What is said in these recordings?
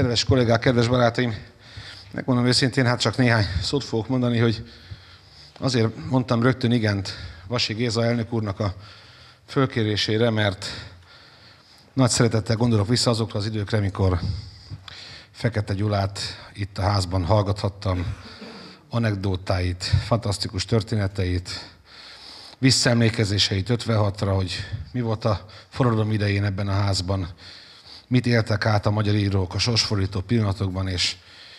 Kedves kollégák, kedves barátaim, megmondom őszintén, hát csak néhány szót fogok mondani, hogy azért mondtam rögtön igent Vasy Géza elnök úrnak a fölkérésére, mert nagy szeretettel gondolok vissza azokra az időkre, amikor Fekete Gyulát itt a házban hallgathattam, anekdótáit, fantasztikus történeteit, visszaemlékezéseit 56-ra, hogy mi volt a forradalom idején ebben a házban, mit éltek át a magyar írók a sorsfordító pillanatokban, és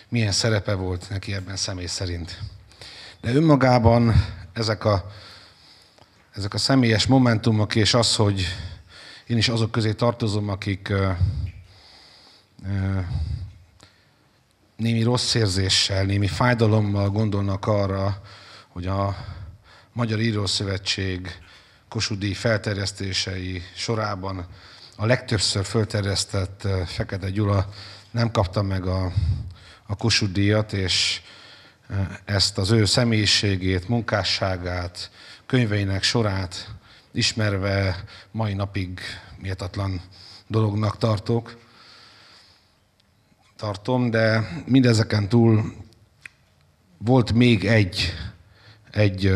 milyen szerepe volt neki ebben személy szerint. De önmagában ezek a személyes momentumok, és az, hogy én is azok közé tartozom, akik némi rossz érzéssel, némi fájdalommal gondolnak arra, hogy a Magyar Írószövetség Kossuth-díj felterjesztései sorában a legtöbbször felterjesztett Fekete Gyula nem kapta meg a Kossuth-díjat, és ezt az ő személyiségét, munkásságát, könyveinek sorát ismerve mai napig méltatlan dolognak tartom, de mindezeken túl volt még egy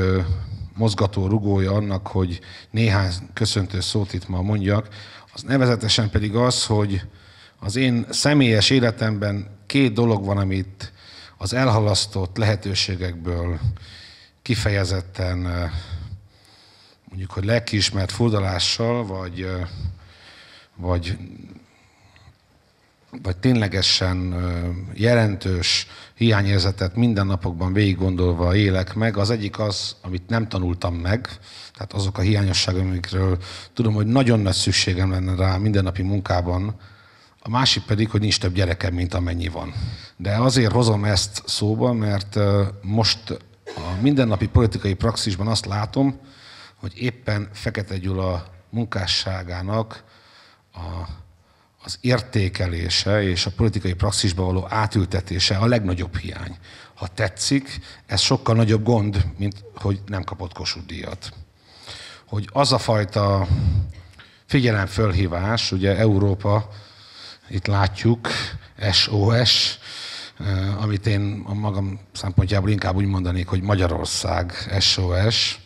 mozgató rugója annak, hogy néhány köszöntő szót itt ma mondjak, az nevezetesen pedig az, hogy az én személyes életemben két dolog van, amit az elhalasztott lehetőségekből kifejezetten mondjuk, hogy lelkiismert furdalással, vagy ténylegesen jelentős hiányérzetet mindennapokban végig gondolva élek meg. Az egyik az, amit nem tanultam meg, tehát azok a hiányosságok, amikről tudom, hogy nagyon nagy szükségem lenne rá mindennapi munkában. A másik pedig, hogy nincs több gyerekem, mint amennyi van. De azért hozom ezt szóba, mert most a mindennapi politikai praxisban azt látom, hogy éppen Fekete Gyula munkásságának az értékelése és a politikai praxisba való átültetése a legnagyobb hiány. Ha tetszik, ez sokkal nagyobb gond, mint hogy nem kapott Kossuth-díjat. Hogy az a fajta figyelemfölhívás, ugye Európa, itt látjuk, SOS, amit én a magam szempontjából inkább úgy mondanék, hogy Magyarország, SOS,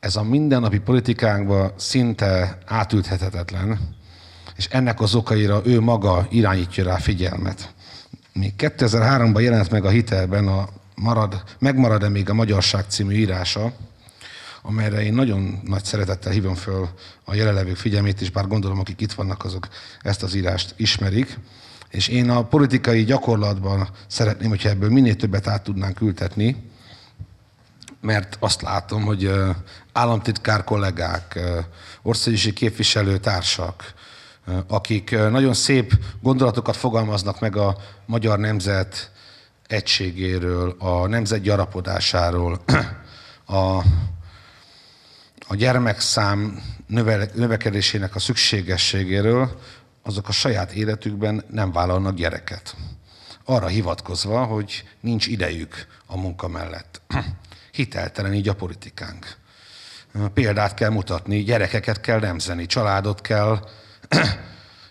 ez a mindennapi politikánkban szinte átülthetetlen, és ennek az okaira ő maga irányítja rá figyelmet. Még 2003-ban jelent meg a Hitelben a Megmarad-e még a magyarság című írása, amelyre én nagyon nagy szeretettel hívom föl a jelenlevők figyelmét is, bár gondolom, akik itt vannak, azok ezt az írást ismerik. És én a politikai gyakorlatban szeretném, hogyha ebből minél többet át tudnánk ültetni, mert azt látom, hogy államtitkár kollégák, országgyűlési képviselőtársak, akik nagyon szép gondolatokat fogalmaznak meg a magyar nemzet egységéről, a nemzet gyarapodásáról, a gyermekszám növekedésének a szükségességéről, azok a saját életükben nem vállalnak gyereket. Arra hivatkozva, hogy nincs idejük a munka mellett. Hiteltelen így a politikánk. Példát kell mutatni, gyerekeket kell nemzeni,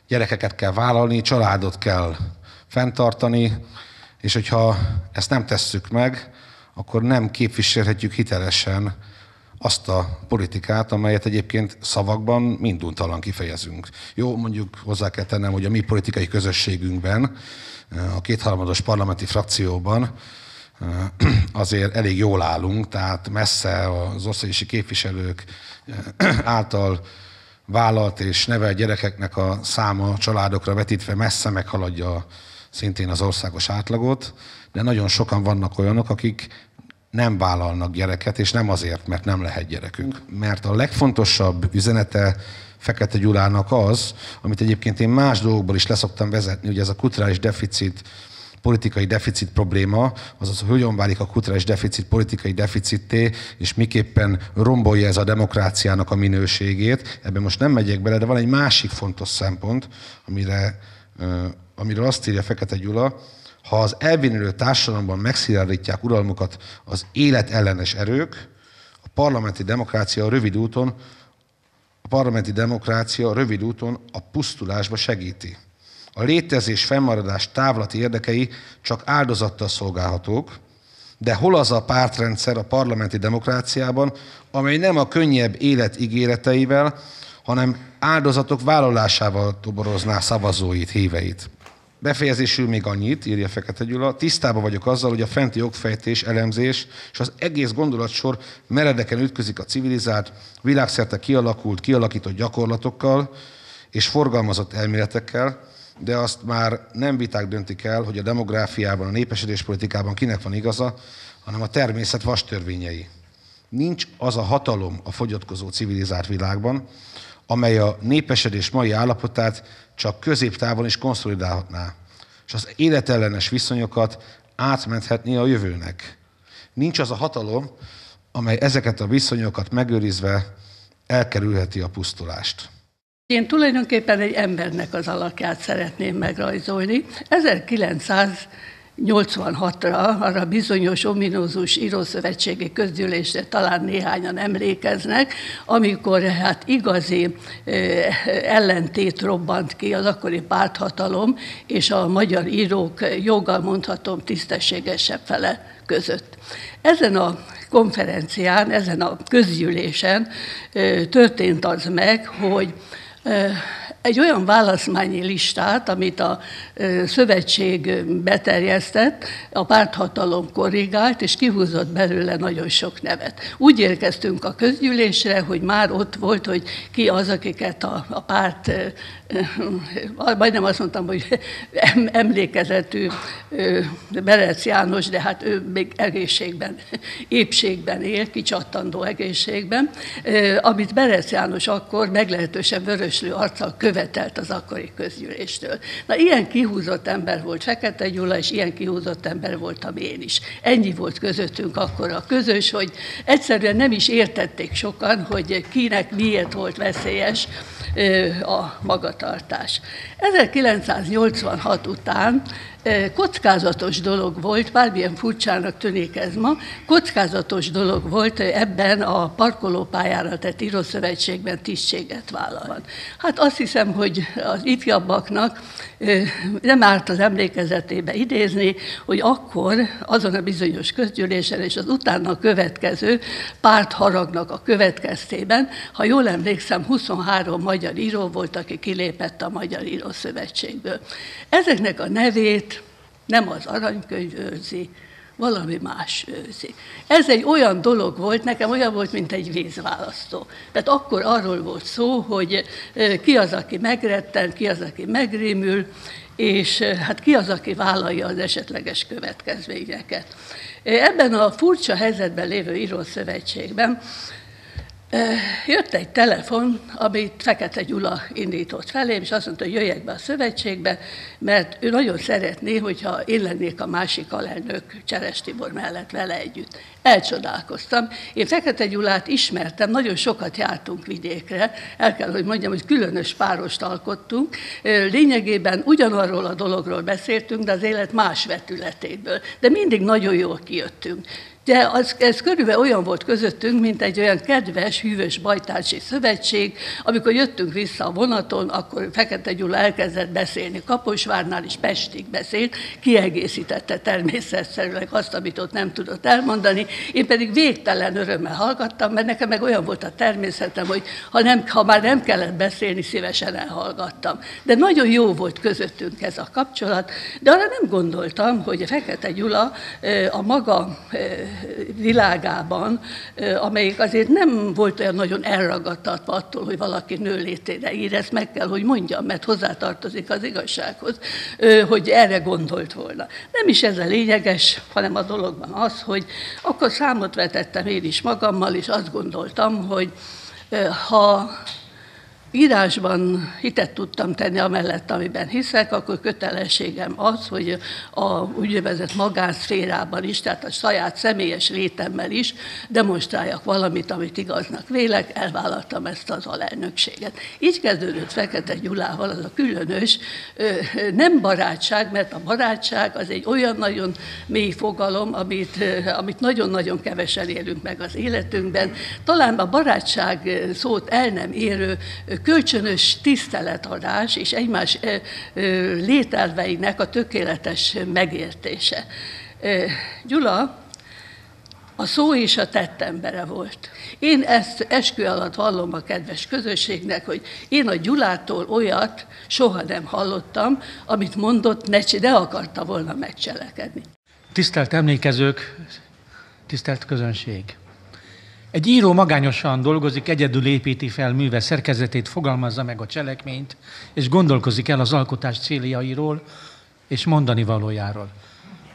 gyerekeket kell vállalni, családot kell fenntartani, és hogyha ezt nem tesszük meg, akkor nem képviselhetjük hitelesen azt a politikát, amelyet egyébként szavakban minduntalan kifejezünk. Jó, mondjuk hozzá kell tennem, hogy a mi politikai közösségünkben, a kétharmados parlamenti frakcióban azért elég jól állunk, tehát messze az országgyűlési képviselők által vállalt és nevelt gyerekeknek a száma családokra vetítve messze meghaladja szintén az országos átlagot, de nagyon sokan vannak olyanok, akik nem vállalnak gyereket, és nem azért, mert nem lehet gyerekünk. Mert a legfontosabb üzenete Fekete Gyulának az, amit egyébként én más dolgokból is leszoktam vezetni, ugye ez a kulturális deficit, politikai deficit probléma, azaz, hogy hogyan válik a kulturális deficit politikai deficitté, és miképpen rombolja ez a demokráciának a minőségét. Ebben most nem megyek bele, de van egy másik fontos szempont, amiről azt írja Fekete Gyula, ha az elvénülő társadalomban megszilárdítják uralmukat az életellenes erők, a parlamenti demokrácia rövid úton a pusztulásba segíti. A létezés fennmaradás távlati érdekei csak áldozattal szolgálhatók, de hol az a pártrendszer a parlamenti demokráciában, amely nem a könnyebb élet ígéreteivel, hanem áldozatok vállalásával toborozná szavazóit, híveit. Befejezésül még annyit, írja Fekete Gyula, tisztában vagyok azzal, hogy a fenti jogfejtés, elemzés és az egész gondolatsor meredeken ütközik a civilizált, világszerte kialakult, kialakított gyakorlatokkal és forgalmazott elméletekkel, de azt már nem viták döntik el, hogy a demográfiában, a népesedéspolitikában kinek van igaza, hanem a természet vastörvényei. Nincs az a hatalom a fogyatkozó civilizált világban, amely a népesedés mai állapotát csak középtávon is konszolidálhatná, és az életellenes viszonyokat átmenthetné a jövőnek. Nincs az a hatalom, amely ezeket a viszonyokat megőrizve elkerülheti a pusztulást. Én tulajdonképpen egy embernek az alakját szeretném megrajzolni. 1986-ra, arra bizonyos ominózus írószövetségi közgyűlésre talán néhányan emlékeznek, amikor hát igazi ellentét robbant ki az akkori párthatalom és a magyar írók joggal mondhatom tisztességesebb fele között. Ezen a konferencián, ezen a közgyűlésen történt az meg, hogy egy olyan választmányi listát, amit a szövetség beterjesztett, a párthatalom korrigált, és kihúzott belőle nagyon sok nevet. Úgy érkeztünk a közgyűlésre, hogy már ott volt, hogy ki az, akiket a párt, majdnem azt mondtam, hogy emlékezetű Beresz János, de hát ő még egészségben, épségben él, kicsattandó egészségben, amit Beresz János akkor meglehetősen vöröslő arccal követelt az akkori közgyűléstől. Na, ilyen kihúzott ember volt Fekete Gyula, és ilyen kihúzott ember voltam én is. Ennyi volt közöttünk akkor a közös, hogy egyszerűen nem is értették sokan, hogy kinek miért volt veszélyes a magatartás. 1986 után kockázatos dolog volt, bármilyen furcsának tűnik ez ma, kockázatos dolog volt ebben a parkolópályára tett írószövetségben tisztséget vállalni. Hát azt hiszem, hogy az ifjabbaknak nem árt az emlékezetébe idézni, hogy akkor azon a bizonyos közgyűlésen és az utána következő pártharagnak a következtében, ha jól emlékszem, 23 magyar író volt, aki kilépett a Magyar Írószövetségből. Ezeknek a nevét nem az aranykönyv őrzi, valami más őrzi. Ez egy olyan dolog volt, nekem olyan volt, mint egy vízválasztó. Tehát akkor arról volt szó, hogy ki az, aki megretten, ki az, aki megrémül, és hát ki az, aki vállalja az esetleges következményeket. Ebben a furcsa helyzetben lévő írószövetségben jött egy telefon, amit Fekete Gyula indított felém, és azt mondta, hogy jöjjek be a szövetségbe, mert ő nagyon szeretné, hogyha én lennék a másik alelnök Cseres Tibor mellett vele együtt. Elcsodálkoztam. Én Fekete Gyulát ismertem, nagyon sokat jártunk vidékre, el kell, hogy mondjam, hogy különös párost alkottunk. Lényegében ugyanarról a dologról beszéltünk, de az élet más vetületéből. De mindig nagyon jól kijöttünk. De ez körülbelül olyan volt közöttünk, mint egy olyan kedves, hűvös bajtársi szövetség. Amikor jöttünk vissza a vonaton, akkor Fekete Gyula elkezdett beszélni Kaposvárnál, és Pestig beszélt, kiegészítette természetszerűleg azt, amit ott nem tudott elmondani. Én pedig végtelen örömmel hallgattam, mert nekem meg olyan volt a természetem, hogy ha már nem kellett beszélni, szívesen elhallgattam. De nagyon jó volt közöttünk ez a kapcsolat, de arra nem gondoltam, hogy Fekete Gyula a maga világában, amelyik azért nem volt olyan nagyon elragadtatva attól, hogy valaki nőlétére ír, ezt meg kell, hogy mondjam, mert hozzátartozik az igazsághoz, hogy erre gondolt volna. Nem is ez a lényeges, hanem a dologban az, hogy akkor számot vetettem én is magammal, és azt gondoltam, hogy ha írásban hitet tudtam tenni amellett, amiben hiszek, akkor kötelességem az, hogy a úgynevezett magánszférában is, tehát a saját személyes létemmel is demonstráljak valamit, amit igaznak vélek, elvállaltam ezt az alelnökséget. Így kezdődött Fekete Gyulával az a különös, nem barátság, mert a barátság az egy olyan nagyon mély fogalom, amit nagyon-nagyon kevesen élünk meg az életünkben. Talán a barátság szót el nem érő kölcsönös tiszteletadás és egymás lételveinek a tökéletes megértése. Gyula a szó és a tett embere volt. Én ezt eskü alatt hallom a kedves közösségnek, hogy én a Gyulától olyat soha nem hallottam, amit mondott, ne akarta volna megcselekedni. Tisztelt emlékezők, tisztelt közönség! Egy író magányosan dolgozik, egyedül építi fel műve szerkezetét, fogalmazza meg a cselekményt, és gondolkozik el az alkotás céljairól és mondani valójáról.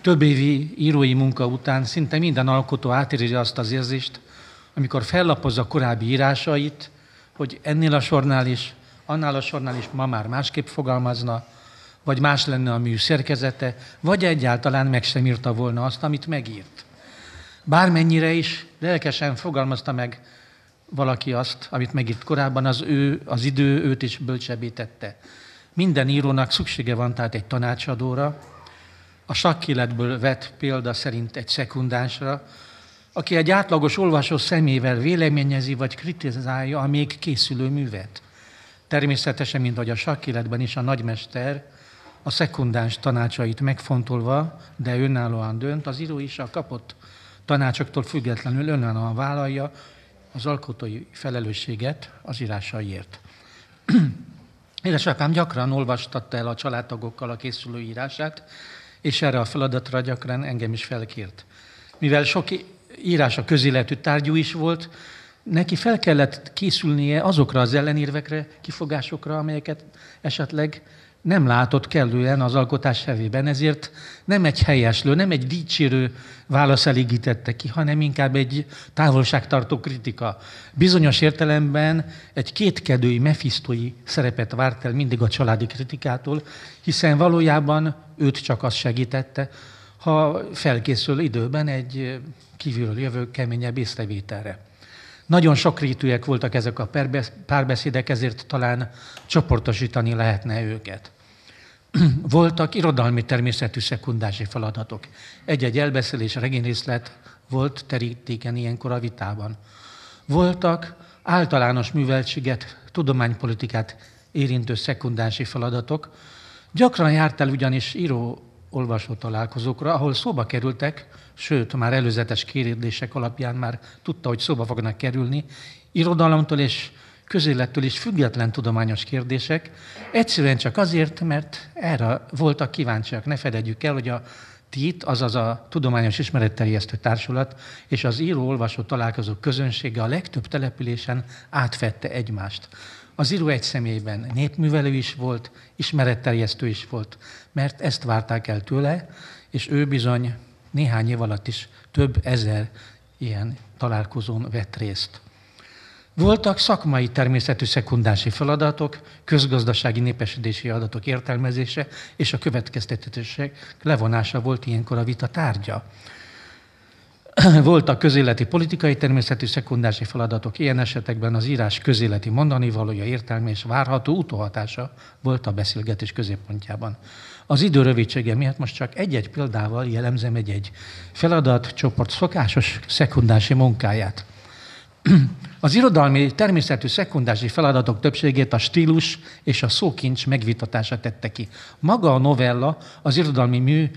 Több évi írói munka után szinte minden alkotó átéri azt az érzést, amikor fellapozza korábbi írásait, hogy ennél a sornál is, annál a sornál is ma már másképp fogalmazna, vagy más lenne a mű szerkezete, vagy egyáltalán meg sem írta volna azt, amit megírt. Bármennyire is lelkesen fogalmazta meg valaki azt, amit megírt korábban, az idő őt is bölcsebbé tette. Minden írónak szüksége van tehát egy tanácsadóra, a sakkéletből vett példa szerint egy szekundánsra, aki egy átlagos olvasó szemével véleményezi vagy kritizálja a még készülő művet. Természetesen, mint ahogy a sakkéletben is a nagymester, a szekundáns tanácsait megfontolva, de önállóan dönt, az író is a kapott tanácsoktól függetlenül önállóan vállalja az alkotói felelősséget az írásaiért. Édesapám gyakran olvastatta el a családtagokkal a készülő írását, és erre a feladatra gyakran engem is felkért. Mivel sok írása közéletű tárgyú is volt, neki fel kellett készülnie azokra az ellenérvekre, kifogásokra, amelyeket esetleg nem látott kellően az alkotás hevében, ezért nem egy helyeslő, nem egy dicsérő válasz elégítette ki, hanem inkább egy távolságtartó kritika. Bizonyos értelemben egy kétkedői, mefisztói szerepet várt el mindig a családi kritikától, hiszen valójában őt csak az segítette, ha felkészül időben egy kívülről jövő keményebb észrevételre. Nagyon sokrétűek voltak ezek a párbeszédek, ezért talán csoportosítani lehetne őket. Voltak irodalmi természetű szekundási feladatok. Egy-egy elbeszélés, regényrészlet volt terítéken ilyenkor a vitában. Voltak általános műveltséget, tudománypolitikát érintő szekundási feladatok. Gyakran járt el ugyanis író-olvasó találkozókra, ahol szóba kerültek, sőt, már előzetes kérdések alapján már tudta, hogy szóba fognak kerülni, irodalomtól és közélettől is független tudományos kérdések, egyszerűen csak azért, mert erre voltak kíváncsiak. Ne fededjük el, hogy a TIT, azaz a Tudományos Ismeretterjesztő Társulat és az író-olvasó találkozók közönsége a legtöbb településen átvette egymást. Az író egy személyben népművelő is volt, ismeretterjesztő is volt, mert ezt várták el tőle, és ő bizony néhány év alatt is több ezer ilyen találkozón vett részt. Voltak szakmai természetű szekundási feladatok, közgazdasági népesítési adatok értelmezése és a következtetések levonása volt ilyenkor a vita tárgya. Voltak közéleti politikai természetű szekundási feladatok, ilyen esetekben az írás közéleti mondanivalója, értelme és várható utóhatása volt a beszélgetés középpontjában. Az idő rövidsége miatt most csak egy-egy példával jellemzem egy-egy feladatcsoport szokásos szekundási munkáját. Az irodalmi természetű szekundási feladatok többségét a stílus és a szókincs megvitatása tette ki. Maga a novella, az irodalmi mű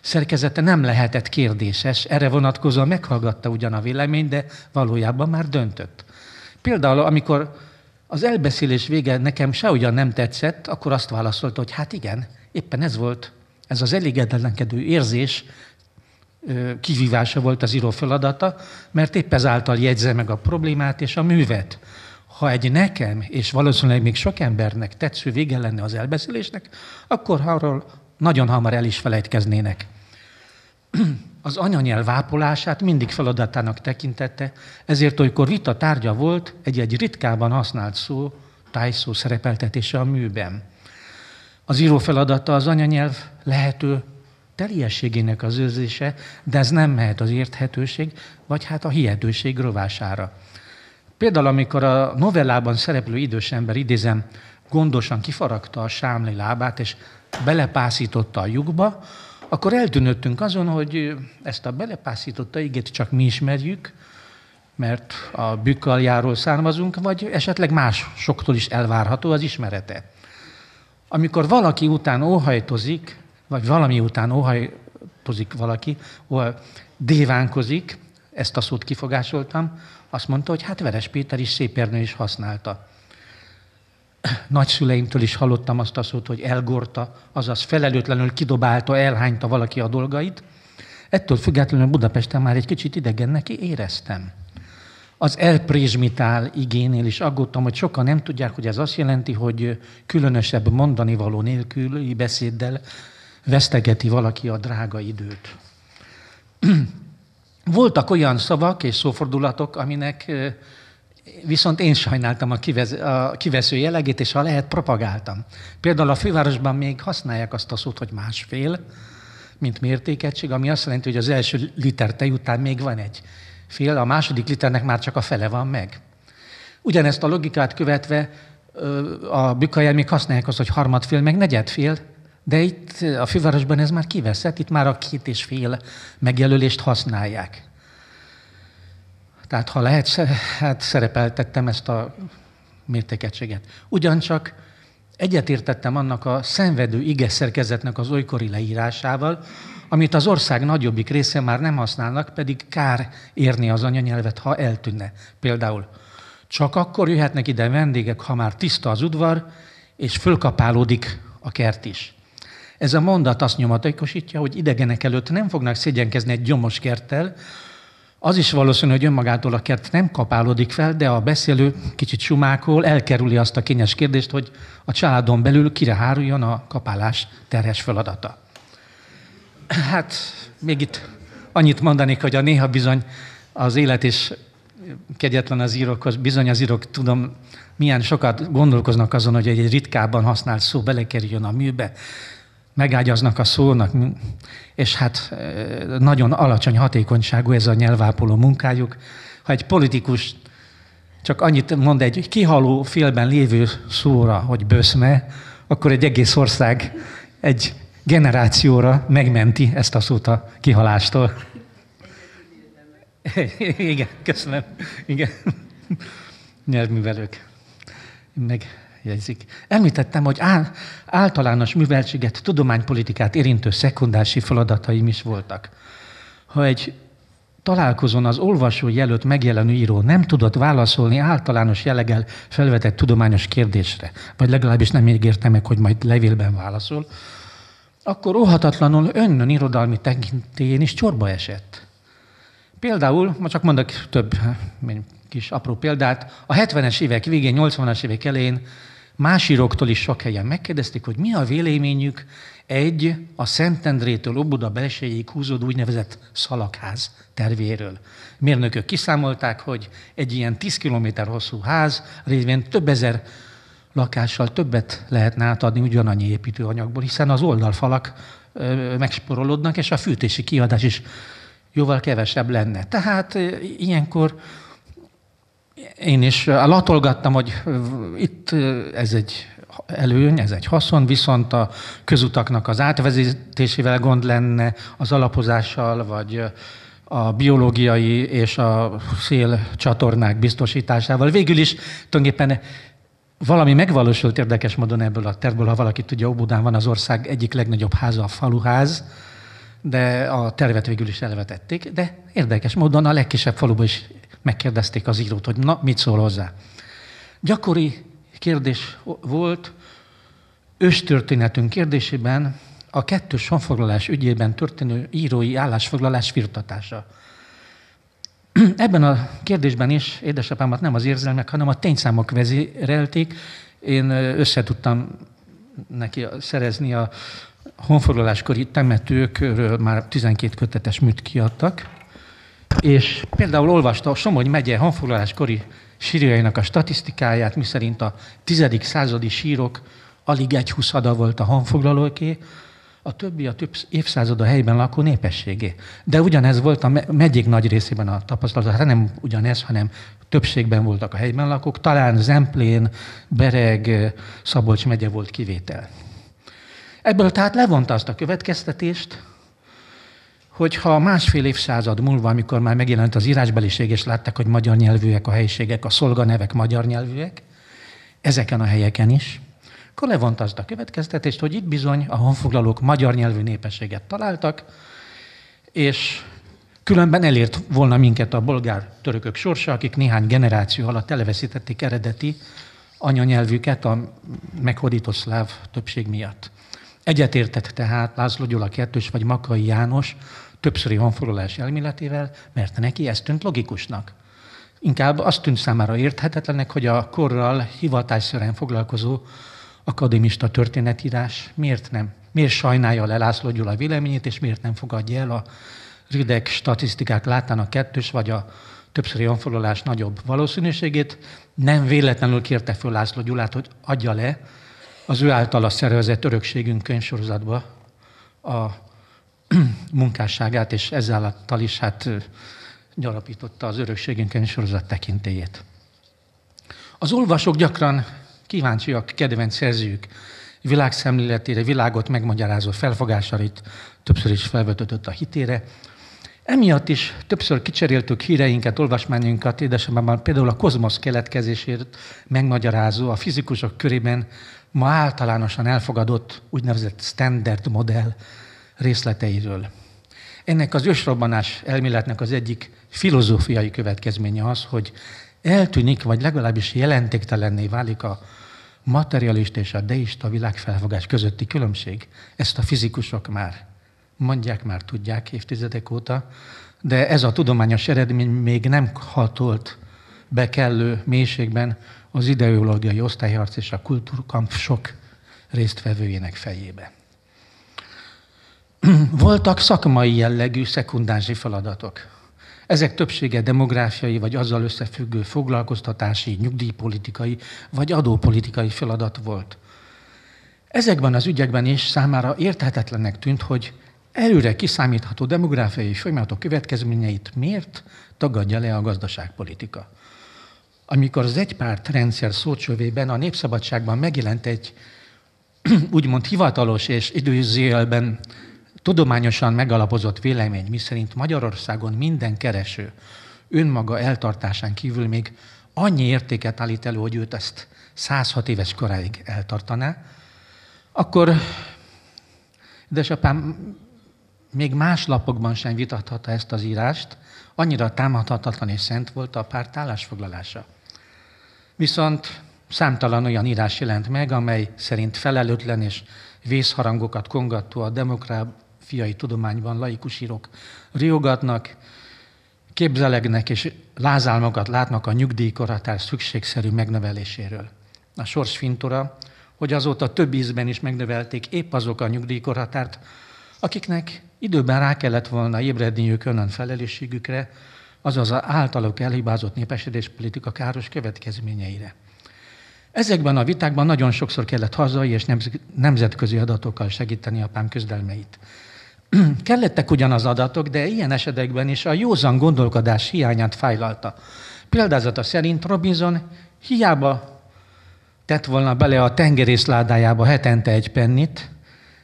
szerkezete nem lehetett kérdéses, erre vonatkozóan meghallgatta ugyan a vélemény, de valójában már döntött. Például, amikor az elbeszélés vége nekem se ugyan nem tetszett, akkor azt válaszolta, hogy hát igen, éppen ez volt, ez az elégedetlenkedő érzés kivívása volt az író feladata, mert épp ezáltal jegyze meg a problémát és a művet. Ha egy nekem, és valószínűleg még sok embernek tetsző vége lenne az elbeszélésnek, akkor arról nagyon hamar el is felejtkeznének. Az anyanyelv ápolását mindig feladatának tekintette, ezért olykor vita tárgya volt egy-egy ritkában használt szó, tájszó szerepeltetése a műben. Az író feladata az anyanyelv lehető teljességének az őrzése, de ez nem mehet az érthetőség, vagy hát a hihetőség rovására. Például, amikor a novellában szereplő idős ember, idézem, gondosan kifaragta a sámli lábát, és belepászította a lyukba, akkor eltűnődtünk azon, hogy ezt a belepászította igét csak mi ismerjük, mert a Bükkaljáról származunk, vagy esetleg másoktól is elvárható az ismerete. Amikor valaki után óhajtozik, vagy valami után óhajtozik valaki, dévánkozik, ezt a szót kifogásoltam, azt mondta, hogy hát Veres Péter is, Szépernő is használta. Nagyszüleimtől is hallottam azt a szót, hogy elgorta, azaz felelőtlenül kidobálta, elhányta valaki a dolgait. Ettől függetlenül Budapesten már egy kicsit idegen neki éreztem. Az elprizsmitál igénél is aggódtam, hogy sokan nem tudják, hogy ez azt jelenti, hogy különösebb mondani való nélküli beszéddel vesztegeti valaki a drága időt. Voltak olyan szavak és szófordulatok, aminek viszont én sajnáltam a kivesző jellegét, és ha lehet, propagáltam. Például a fővárosban még használják azt a szót, hogy másfél, mint mértékegység, ami azt jelenti, hogy az első liter tej után még van egy fél, a második liternek már csak a fele van meg. Ugyanezt a logikát követve a Bükkallján még használják azt, hogy harmadfél, meg negyedfél, de itt a fővárosban ez már kiveszett, itt már a 2,5 megjelölést használják. Tehát ha lehet, hát szerepeltettem ezt a mértékegységet. Ugyancsak egyetértettem annak a szenvedő igeszerkezetnek az olykori leírásával, amit az ország nagyobbik része már nem használnak, pedig kár érni az anyanyelvet, ha eltűnne. Például csak akkor jöhetnek ide vendégek, ha már tiszta az udvar, és fölkapálódik a kert is. Ez a mondat azt nyomatékosítja, hogy idegenek előtt nem fognak szégyenkezni egy gyomos kerttel. Az is valószínű, hogy önmagától a kert nem kapálódik fel, de a beszélő kicsit sumákol, elkerüli azt a kényes kérdést, hogy a családon belül kire háruljon a kapálás terhes feladata. Hát még itt annyit mondanék, hogy a néha bizony az élet és kegyetlen az írókhoz, bizony az írók, tudom, milyen sokat gondolkoznak azon, hogy egy ritkábban használt szó belekerüljön a műbe, megágyaznak a szónak, és hát nagyon alacsony hatékonyságú ez a nyelvápoló munkájuk. Ha egy politikus csak annyit mond egy kihaló félben lévő szóra, hogy böszme, akkor egy egész ország egy generációra megmenti ezt a szót a kihalástól. Igen, köszönöm. Igen. Nyelvművelők. Megjegyzik. Említettem, hogy általános műveltséget, tudománypolitikát érintő szekundási feladataim is voltak. Ha egy találkozón az olvasói előtt megjelenő író nem tudott válaszolni általános jelleggel felvetett tudományos kérdésre, vagy legalábbis nem ígérte meg, hogy majd levélben válaszol, akkor óhatatlanul önnön irodalmi tekintélyén is csorba esett. Például, ma csak mondok több kis apró példát, a 70-es évek végén, 80-as évek elején más íróktól is sok helyen megkérdezték, hogy mi a véleményük egy a Szentendrétől Óbuda belsejéig húzódó úgynevezett szalagház tervéről. Mérnökök kiszámolták, hogy egy ilyen 10 kilométer hosszú ház révén több ezer lakással többet lehetne átadni ugyanannyi építőanyagból, hiszen az oldalfalak megsporolódnak, és a fűtési kiadás is jóval kevesebb lenne. Tehát ilyenkor én is latolgattam, hogy itt ez egy előny, ez egy haszon, viszont a közutaknak az átvezetésével gond lenne, az alapozással, vagy a biológiai és a szélcsatornák biztosításával. Végül is tulajdonképpen valami megvalósult érdekes módon ebből a tervből, ha valaki tudja, Óbudán van az ország egyik legnagyobb háza, a faluház, de a tervet végül is elvetették, de érdekes módon a legkisebb faluban is megkérdezték az írót, hogy na, mit szól hozzá. Gyakori kérdés volt őstörténetünk kérdésében a kettős honfoglalás ügyében történő írói állásfoglalás firtatása. Ebben a kérdésben is édesapámat nem az érzelmek, hanem a tényszámok vezérelték. Én össze tudtam neki szerezni a honfoglaláskori temetőkről, már 12 kötetes műt kiadtak, és például olvasta a Somogy megye honfoglaláskori sírjainak a statisztikáját, miszerint a 10. századi sírok alig 1/20 volt a honfoglalóké, a többi a több évszázada helyben lakó népességé. De ugyanez volt a megyék nagy részében a tapasztalat, hát nem ugyanez, hanem többségben voltak a helyben lakók, talán Zemplén, Bereg, Szabolcs megye volt kivétel. Ebből tehát levonta azt a következtetést, hogyha másfél évszázad múlva, amikor már megjelent az írásbeliség, és látták, hogy magyar nyelvűek a helyiségek, a szolganevek magyar nyelvűek, ezeken a helyeken is, akkor levont azt a következtetést, hogy itt bizony a honfoglalók magyar nyelvű népességet találtak, és különben elért volna minket a bolgár-törökök sorsa, akik néhány generáció alatt elveszítették eredeti anyanyelvüket a meghódított szláv többség miatt. Egyetértett tehát László Gyula kettős vagy Makai János többszöri honfoglalás elméletével, mert neki ez tűnt logikusnak. Inkább azt tűnt számára érthetetlennek, hogy a korral hivatásszerűen foglalkozó akadémista történetírás miért sajnálja le László Gyula véleményét, és miért nem fogadja el a rideg statisztikák láttán a kettős vagy a többszöri honfoglalás nagyobb valószínűségét. Nem véletlenül kérte föl László Gyulát, hogy adja le az ő általa szervezett Örökségünk könyvsorozatba a munkásságát, és ezáltal is gyarapította az Örökségünk könyvsorozat tekintélyét. Az olvasók gyakran kíváncsiak kedvenc szerzőjük világszemléletére, világot megmagyarázó felfogására, itt többször is felvetődött a hitére. Emiatt is többször kicseréltük híreinket, olvasmányunkat édesapámmal, például a kozmosz keletkezését megmagyarázó, a fizikusok körében ma általánosan elfogadott úgynevezett standard modell részleteiről. Ennek az ősrobbanás elméletnek az egyik filozófiai következménye az, hogy eltűnik, vagy legalábbis jelentéktelenné válik a materialista és a deista világfelfogás közötti különbség. Ezt a fizikusok már mondják, már tudják évtizedek óta, de ez a tudományos eredmény még nem hatolt be kellő mélységben az ideológiai osztályharc és a kultúrkamp sok résztvevőjének fejébe. Voltak szakmai jellegű szekundánsi feladatok. Ezek többsége demográfiai vagy azzal összefüggő foglalkoztatási, nyugdíjpolitikai vagy adópolitikai feladat volt. Ezekben az ügyekben is számára érthetetlennek tűnt, hogy előre kiszámítható demográfiai folyamatok következményeit miért tagadja le a gazdaságpolitika. Amikor az egypártrendszer szócsövében a Népszabadságban megjelent egy úgymond hivatalos és időzélben tudományosan megalapozott vélemény, miszerint Magyarországon minden kereső önmaga eltartásán kívül még annyi értéket állít elő, hogy őt ezt 106 éves koráig eltartaná, akkor édesapám még más lapokban sem vitathatta ezt az írást, annyira támadhatatlan és szent volt a párt állásfoglalása. Viszont számtalan olyan írás jelent meg, amely szerint felelőtlen és vészharangokat kongató a demográfiai tudományban laikus írók riogatnak, képzelegnek és lázálmokat látnak a nyugdíjkorhatár szükségszerű megnöveléséről. A sors fintora, hogy azóta több ízben is megnövelték épp azok a nyugdíjkorhatárt, akiknek időben rá kellett volna ébredniük önfelelősségükre, azaz az általuk elhibázott népesedéspolitika káros következményeire. Ezekben a vitákban nagyon sokszor kellett hazai és nemzetközi adatokkal segíteni apám küzdelmeit. Kellettek ugyanaz adatok, de ilyen esetekben is a józan gondolkodás hiányát fájlalta. Példázata szerint Robinson hiába tett volna bele a tengerészládájába hetente egy pennit,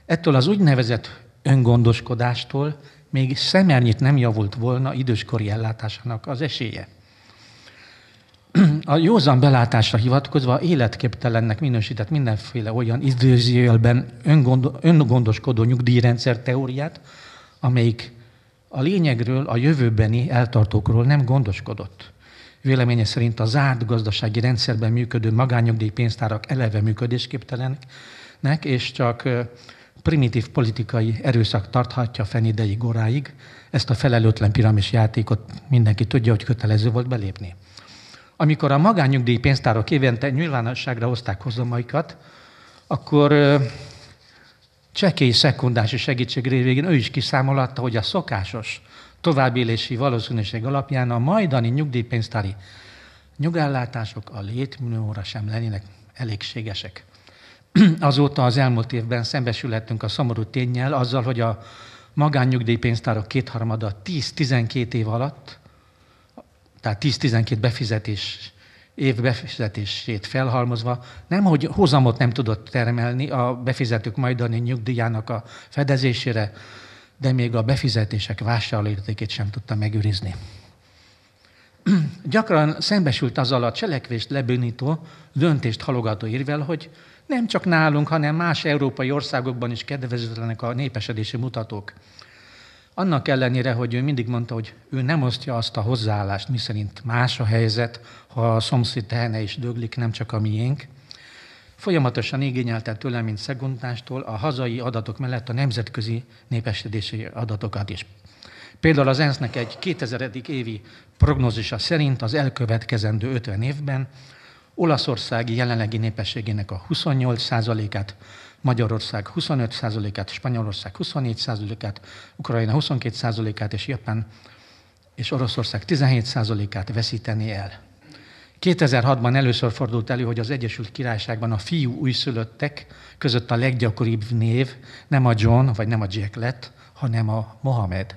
ettől az úgynevezett öngondoskodástól még szemernyit nem javult volna időskori ellátásának az esélye. A józan belátásra hivatkozva életképtelennek minősített mindenféle olyan időzélben öngondoskodó nyugdíjrendszer teóriát, amelyik a lényegről, a jövőbeni eltartókról nem gondoskodott. Véleménye szerint a zárt gazdasági rendszerben működő magánnyugdíjpénztárak eleve működésképtelenek, és csak primitív politikai erőszak tarthatja fenn ideig, óráig. Ezt a felelőtlen piramis játékot mindenki tudja, hogy kötelező volt belépni. Amikor a magánnyugdíj pénztárok évente nyilvánosságra hozták hozamaikat, akkor csekély szekundási segítség révén ő is kiszámolhatta, hogy a szokásos továbbélési valószínűség alapján a majdani nyugdíjpénztári nyugellátások a létminimumra sem lennének elégségesek. Azóta az elmúlt évben szembesülhettünk a szomorú ténnyel azzal, hogy a magánnyugdíjpénztárok kétharmada 10-12 év alatt, tehát 10-12 év befizetését felhalmozva, nemhogy hozamot nem tudott termelni a befizetők majdani nyugdíjának a fedezésére, de még a befizetések vásárlóértékét sem tudta megőrizni. Gyakran szembesült azzal a cselekvést lebénító, döntést halogató érvel, hogy nem csak nálunk, hanem más európai országokban is kedvezőtlenek a népesedési mutatók. Annak ellenére, hogy ő mindig mondta, hogy ő nem osztja azt a hozzáállást, miszerint más a helyzet, ha a szomszéd tehene is döglik, nem csak a miénk. Folyamatosan igényelte tőlem, mint szegundástól a hazai adatok mellett a nemzetközi népesedési adatokat is. Például az ENSZ-nek egy 2000. évi prognózisa szerint az elkövetkezendő 50 évben Olaszország jelenlegi népességének a 28%-át, Magyarország 25%-át, Spanyolország 24%-át, Ukrajna 22%-át és Japán és Oroszország 17%-át veszíteni el. 2006-ban először fordult elő, hogy az Egyesült Királyságban a fiú újszülöttek között a leggyakoribb név nem a John vagy nem a Jack lett, hanem a Mohamed.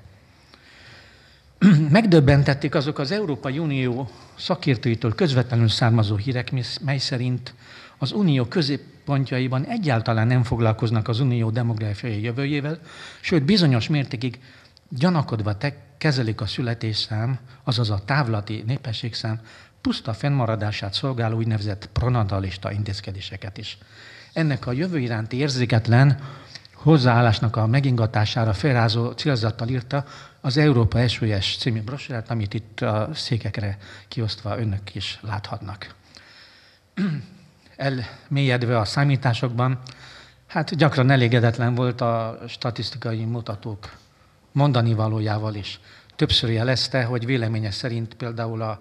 Megdöbbentették azok az Európai Unió szakértőitől közvetlenül származó hírek, mely szerint az Unió középpontjaiban egyáltalán nem foglalkoznak az Unió demográfiai jövőjével, sőt bizonyos mértékig gyanakodva kezelik a születésszám, azaz a távlati népességszám puszta fennmaradását szolgáló úgynevezett pronatalista intézkedéseket is. Ennek a jövő iránti érzéketlen hozzáállásnak a megingatására felrázó célzattal írta az Európa SOS című brosúrát, amit itt a székekre kiosztva önök is láthatnak. Elmélyedve a számításokban, hát gyakran elégedetlen volt a statisztikai mutatók mondani valójával is. Többször jelezte, hogy véleménye szerint például a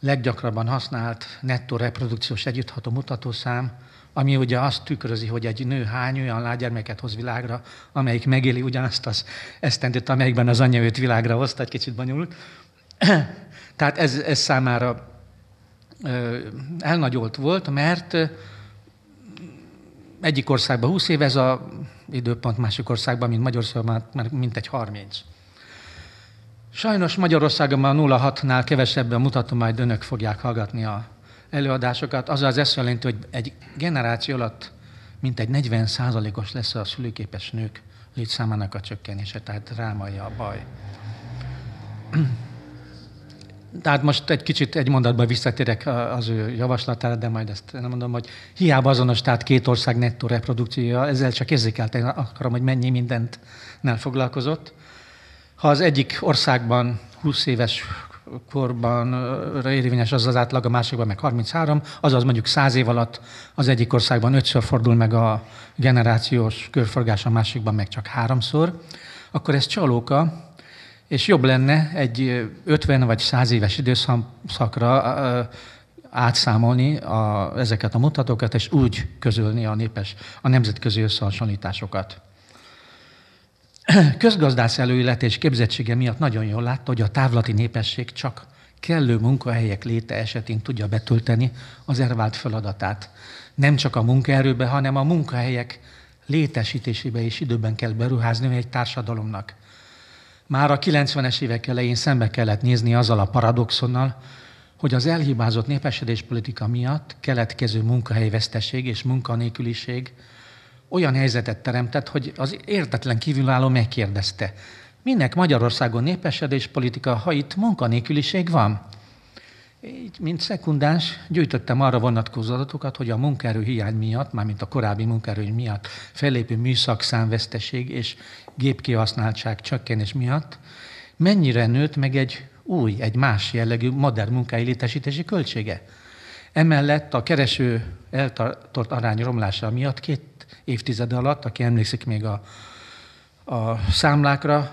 leggyakrabban használt nettó reprodukciós együttható mutatószám, ami ugye azt tükrözi, hogy egy nő hány olyan lánygyermeket hoz világra, amelyik megéli ugyanazt az esztendőt, amelyikben az anyja őt világra hozta, egy kicsit bonyolult. Tehát ez számára elnagyolt volt, mert egyik országban 20 év ez az időpont, másik országban, mint Magyarországon, már mintegy 30. Sajnos Magyarországon már 0,6-nál kevesebben mutatom, majd önök fogják hallgatni a előadásokat. Az az ezt jelenti, hogy egy generáció alatt mintegy 40%-os lesz a szülőképes nők létszámának a csökkenése, tehát rámalja a baj. Tehát most egy kicsit egy mondatban visszatérek az ő javaslatára, de majd ezt nem mondom, hogy hiába azonos, tehát két ország nettó reprodukciója, ezzel csak érzékelteni akarom, hogy mennyi mindennel foglalkozott. Ha az egyik országban 20 éves korban érvényes az az átlag, a másikban meg 33, azaz mondjuk 100 év alatt az egyik országban 5-ször fordul meg a generációs körforgás, a másikban meg csak 3-szor, akkor ez csalóka, és jobb lenne egy 50 vagy 100 éves időszakra átszámolni ezeket a mutatókat, és úgy közölni a nemzetközi összehasonlításokat. Közgazdász előélet és képzettsége miatt nagyon jól látta, hogy a távlati népesség csak kellő munkahelyek léte esetén tudja betölteni az elvált feladatát. Nem csak a munkaerőbe, hanem a munkahelyek létesítésébe és időben kell beruházni egy társadalomnak. Már a 90-es évek elején szembe kellett nézni azzal a paradoxonnal, hogy az elhibázott népesedéspolitika miatt keletkező munkahelyveszteség és munkanélküliség olyan helyzetet teremtett, hogy az értetlen kívülálló megkérdezte, minek Magyarországon népesedéspolitika, ha itt munkanélküliség van? Így, mint szekundáns, gyűjtöttem arra vonatkozó adatokat, hogy a munkaerőhiány miatt, mármint a korábbi munkaerő miatt fellépő műszakszámveszteség és gépkihasználtság csökkenés miatt mennyire nőtt meg egy más jellegű modern munkai létesítési költsége. Emellett a kereső eltartott arány romlása miatt 2 évtized alatt, aki emlékszik még a számlákra,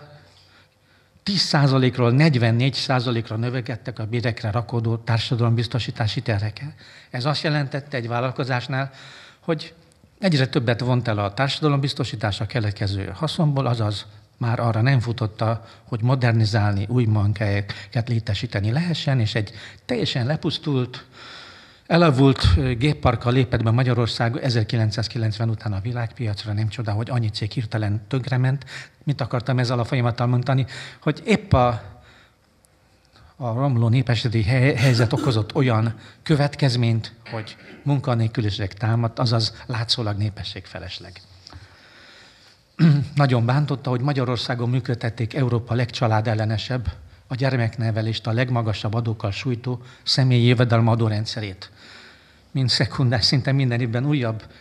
10%-ról 44%-ra növekedtek a bérekre rakódó társadalombiztosítási terhek. Ez azt jelentette egy vállalkozásnál, hogy egyre többet vont el a társadalombiztosításra keletkező haszonból, azaz már arra nem futotta, hogy modernizálni, új munkahelyeket létesíteni lehessen, és egy teljesen lepusztult, elavult gépparkkal lépett be Magyarország 1990 után a világpiacra, nem csoda, hogy annyi cég hirtelen tönkrement. Mit akartam ezzel a folyamattal mondani? Hogy épp a romló népesedési helyzet okozott olyan következményt, hogy munkanélküliség támadt, azaz látszólag népesség felesleg. nagyon bántotta, hogy Magyarországon működtették Európa legcsaládellenesebb, a gyermeknevelést a legmagasabb adókkal sújtó személyi jövedelem adórendszerét. Mint szekundás szinten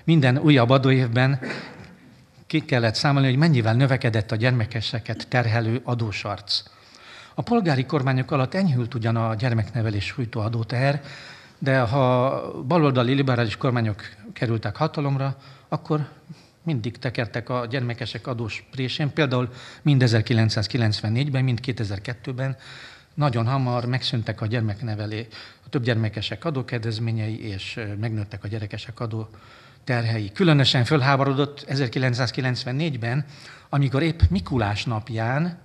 minden újabb adóévben ki kellett számolni, hogy mennyivel növekedett a gyermekeseket terhelő adósarc. A polgári kormányok alatt enyhült ugyan a gyermeknevelés sújtó adóteher, de ha baloldali liberális kormányok kerültek hatalomra, akkor mindig tekertek a gyermekesek adós présén, például mind 1994-ben, mind 2002-ben nagyon hamar megszűntek a gyermeknevelés, a többgyermekesek adókedvezményei, és megnőttek a gyerekesek adó terhei. Különösen fölháborodott 1994-ben, amikor épp Mikulás napján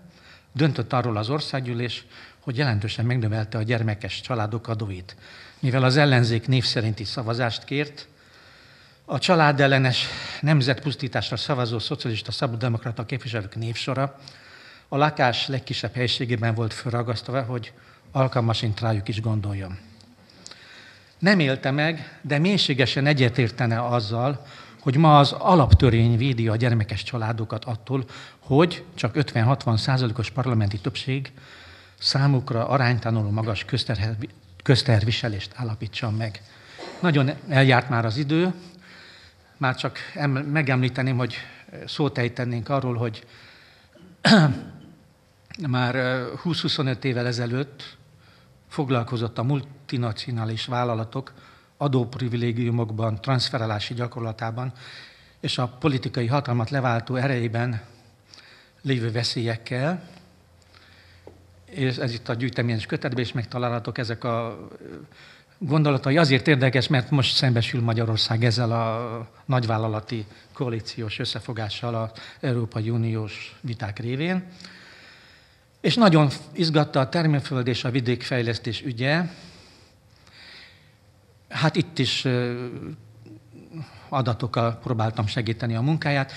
döntött arról az országgyűlés, hogy jelentősen megnövelte a gyermekes családok adóit. Mivel az ellenzék név szerinti szavazást kért, a családellenes nemzetpusztításra szavazó szocialista szabaddemokrata képviselők névsora a lakás legkisebb helységében volt fölragasztva, hogy alkalmasint rájuk is gondoljon. Nem élte meg, de mélységesen egyetértene azzal, hogy ma az alaptörvény védi a gyermekes családokat attól, hogy csak 50-60%-os parlamenti többség számukra aránytalanul magas közterviselést állapítson meg. Nagyon eljárt már az idő, már csak megemlíteném, hogy szót ejtenénk arról, hogy már 20-25 évvel ezelőtt foglalkozott a multinacionális vállalatok adóprivilégiumokban, transferálási gyakorlatában és a politikai hatalmat leváltó erejében lévő veszélyekkel, és ez itt a gyűjteményes kötetben is megtalálhatók ezek a gondolatai. Azért érdekes, mert most szembesül Magyarország ezzel a nagyvállalati koalíciós összefogással az Európai Uniós viták révén. És nagyon izgatta a termőföld és a vidékfejlesztés ügye. Hát itt is adatokkal próbáltam segíteni a munkáját.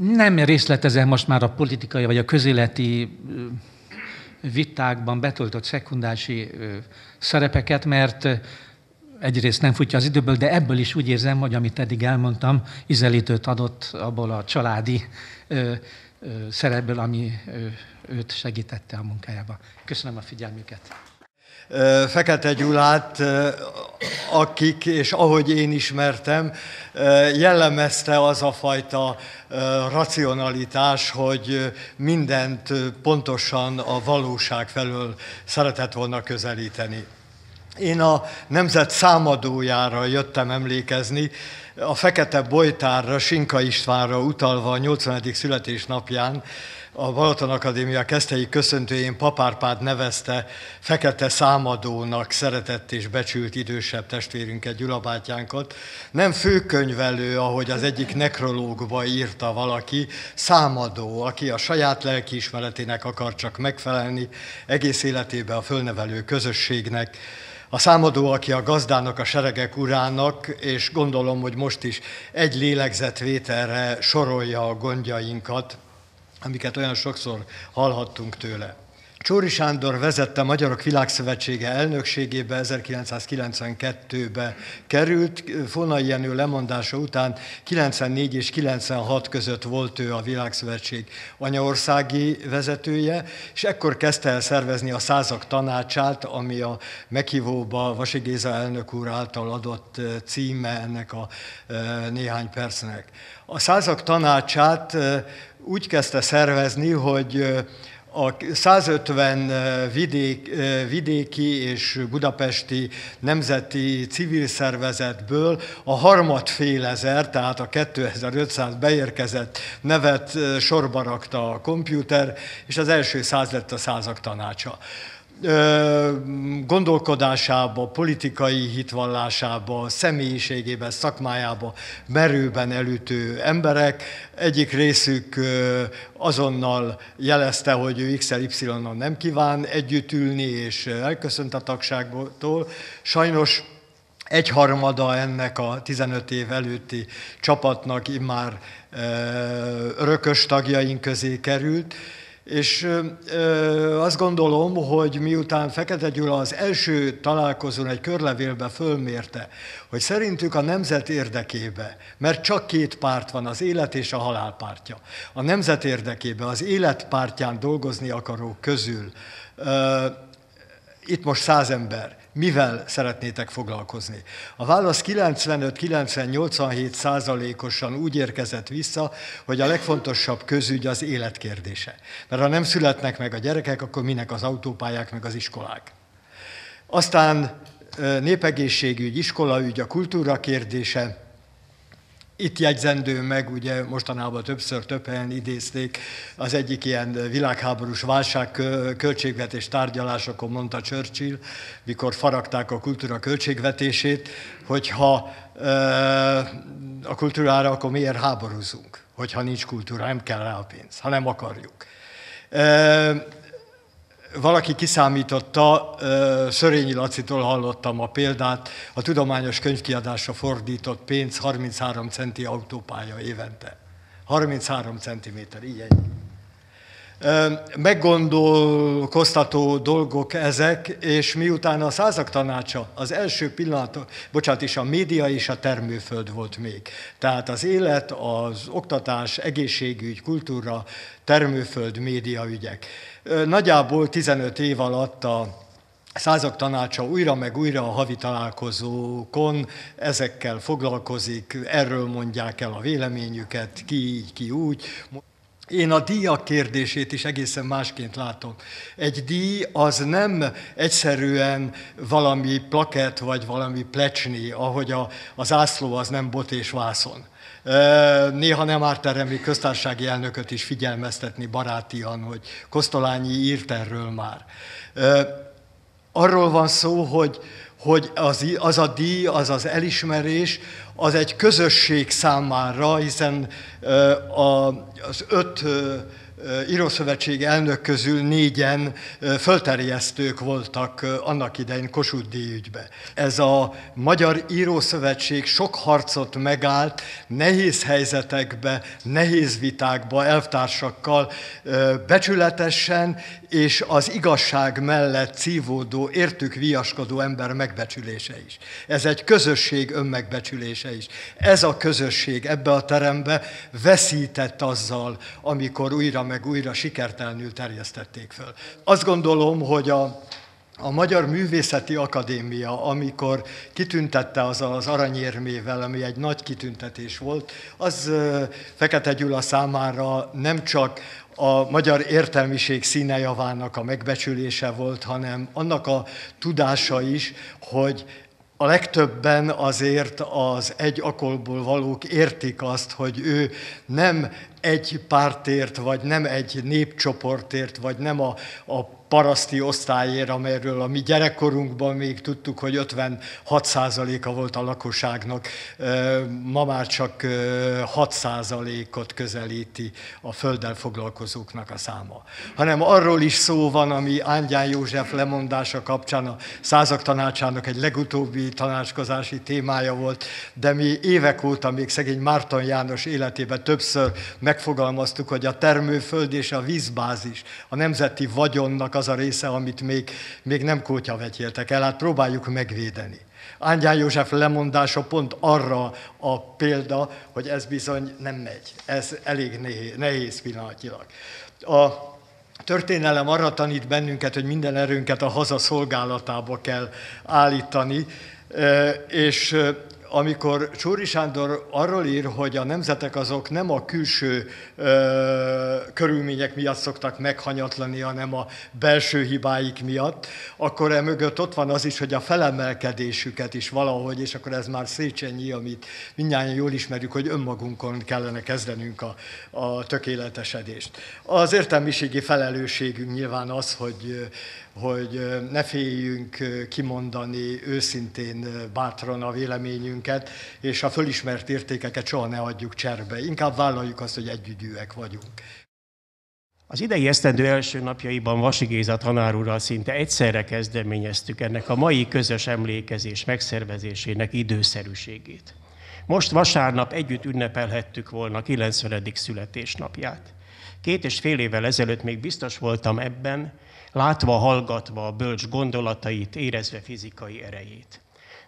Nem részletezem most már a politikai vagy a közéleti vitákban betöltött szekundási szerepeket, mert egyrészt nem futja az időből, de ebből is úgy érzem, hogy amit eddig elmondtam, ízelítőt adott abból a családi szerepből, ami őt segítette a munkájába. Köszönöm a figyelmüket. Fekete Gyulát, akik, és ahogy én ismertem, jellemezte az a fajta racionalitás, hogy mindent pontosan a valóság felől szeretett volna közelíteni. Én a nemzet számadójára jöttem emlékezni, a Fekete Bojtárra, Sinka Istvánra utalva a 80. születésnapján, a Balaton Akadémia keszthelyi köszöntőjén Pap Árpád nevezte Fekete Számadónak szeretett és becsült idősebb testvérünket, Gyula bátyánkat. Nem főkönyvelő, ahogy az egyik nekrológba írta valaki, számadó, aki a saját lelkiismeretének akar csak megfelelni, egész életében a fölnevelő közösségnek. A számadó, aki a gazdának, a seregek urának, és gondolom, hogy most is egy lélegzetvételre sorolja a gondjainkat, amiket olyan sokszor hallhattunk tőle. Csoóri Sándor vezette Magyarok Világszövetsége elnökségébe, 1992-be került, Fonai Jenő lemondása után 94 és 96 között volt ő a Világszövetség anyaországi vezetője, és ekkor kezdte el szervezni a Százak Tanácsát, ami a meghívóba Vasy Géza elnök úr által adott címe ennek a néhány percnek. A Százak Tanácsát úgy kezdte szervezni, hogy a 150 vidéki és budapesti nemzeti civil szervezetből a harmad fél ezer, tehát a 2500 beérkezett nevet sorba rakta a kompjúter, és az első 100 lett a Százak Tanácsa. Gondolkodásába, politikai hitvallásába, személyiségébe, szakmájába merőben elütő emberek. Egyik részük azonnal jelezte, hogy ő X-el Y-on nem kíván együtt ülni, és elköszönt a tagságtól. Sajnos egyharmada ennek a 15 év előtti csapatnak immár örökös tagjaink közé került, És azt gondolom, hogy miután Fekete Gyula az első találkozón egy körlevélbe fölmérte, hogy szerintük a nemzet érdekébe, mert csak két párt van, az élet és a halál pártja, a nemzet érdekébe, az élet pártján dolgozni akarók közül, itt most 100 ember, mivel szeretnétek foglalkozni? A válasz 95-97%-osan úgy érkezett vissza, hogy a legfontosabb közügy az életkérdése. Mert ha nem születnek meg a gyerekek, akkor minek az autópályák, meg az iskolák. Aztán népegészségügy, iskolaügy, a kultúra kérdése. Itt jegyzendő meg, ugye mostanában többször több helyen idézték, az egyik ilyen világháborús válságköltségvetés tárgyalásokon mondta Churchill, mikor faragták a kultúra költségvetését, hogyha a kultúrára, akkor miért háborúzunk, hogyha nincs kultúra, nem kell rá a pénz, ha nem akarjuk. Valaki kiszámította, Szörényi Lacitól hallottam a példát, a tudományos könyvkiadásra fordított pénz 33 centi autópálya évente. 33 centiméter, így ennyi. Meggondolkoztató dolgok ezek, és miután a Százak Tanácsa az első pillanat, bocsánat, is a média és a termőföld volt még. Tehát az élet, az oktatás, egészségügy, kultúra, termőföld, médiaügyek. Nagyjából 15 év alatt a Százak Tanácsa újra meg újra a havi találkozókon ezekkel foglalkozik, erről mondják el a véleményüket, ki így, ki úgy. Én a díjak kérdését is egészen másként látom. Egy díj az nem egyszerűen valami plakett vagy valami plecsni, ahogy a zászló az nem bot és vászon. Néha nem árt erre még köztársasági elnököt is figyelmeztetni barátian, hogy Kosztolányi írt erről már. Arról van szó, hogy az a díj, az az elismerés, az egy közösség számára, hiszen az 5 írószövetség elnök közül 4-en fölterjesztők voltak annak idején Kossuth díjügybe. Ez a Magyar Írószövetség sok harcot megállt, nehéz helyzetekbe, nehéz vitákba, elvtársakkal, becsületesen, és az igazság mellett szívódó, értük viaskodó ember megbecsülése is. Ez egy közösség önmegbecsülése is. Ez a közösség ebbe a terembe veszített azzal, amikor újra meg újra sikertelenül terjesztették föl. Azt gondolom, hogy a Magyar Művészeti Akadémia, amikor kitüntette azzal az aranyérmével, ami egy nagy kitüntetés volt, az Fekete Gyula számára nem csak a magyar értelmiség színejavának a megbecsülése volt, hanem annak a tudása is, hogy a legtöbben azért az egy akolból valók értik azt, hogy ő nem egy pártért, vagy nem egy népcsoportért, vagy nem a paraszti osztályért, amelyről a mi gyerekkorunkban még tudtuk, hogy 56%-a volt a lakosságnak, ma már csak 6%-ot közelíti a földdel foglalkozóknak a száma. Hanem arról is szó van, ami Ángyán József lemondása kapcsán a Százak Tanácsának egy legutóbbi tanácskozási témája volt, de mi évek óta még szegény Márton János életében többször megfogalmaztuk, hogy a termőföld és a vízbázis, a nemzeti vagyonnak az a része, amit még nem kótyavetyéltek el, hát próbáljuk megvédeni. Ángyán József lemondása pont arra a példa, hogy ez bizony nem megy, ez elég nehéz pillanatilag. A történelem arra tanít bennünket, hogy minden erőnket a haza szolgálatába kell állítani, és amikor Csoóri Sándor arról ír, hogy a nemzetek azok nem a külső körülmények miatt szoktak meghanyatlani, hanem a belső hibáik miatt, akkor emögött ott van az is, hogy a felemelkedésüket is valahogy, és akkor ez már Széchenyi, amit mindnyájan jól ismerjük, hogy önmagunkon kellene kezdenünk a tökéletesedést. Az értelmiségi felelősségünk nyilván az, hogy ne féljünk kimondani őszintén, bátran a véleményünket, és a fölismert értékeket soha ne adjuk cserbe. Inkább vállaljuk azt, hogy együgyűek vagyunk. Az idei esztendő első napjaiban Vasy Géza tanár úrral szinte egyszerre kezdeményeztük ennek a mai közös emlékezés megszervezésének időszerűségét. Most vasárnap együtt ünnepelhettük volna 90. születésnapját. 2,5 évvel ezelőtt még biztos voltam ebben, látva, hallgatva a bölcs gondolatait, érezve fizikai erejét.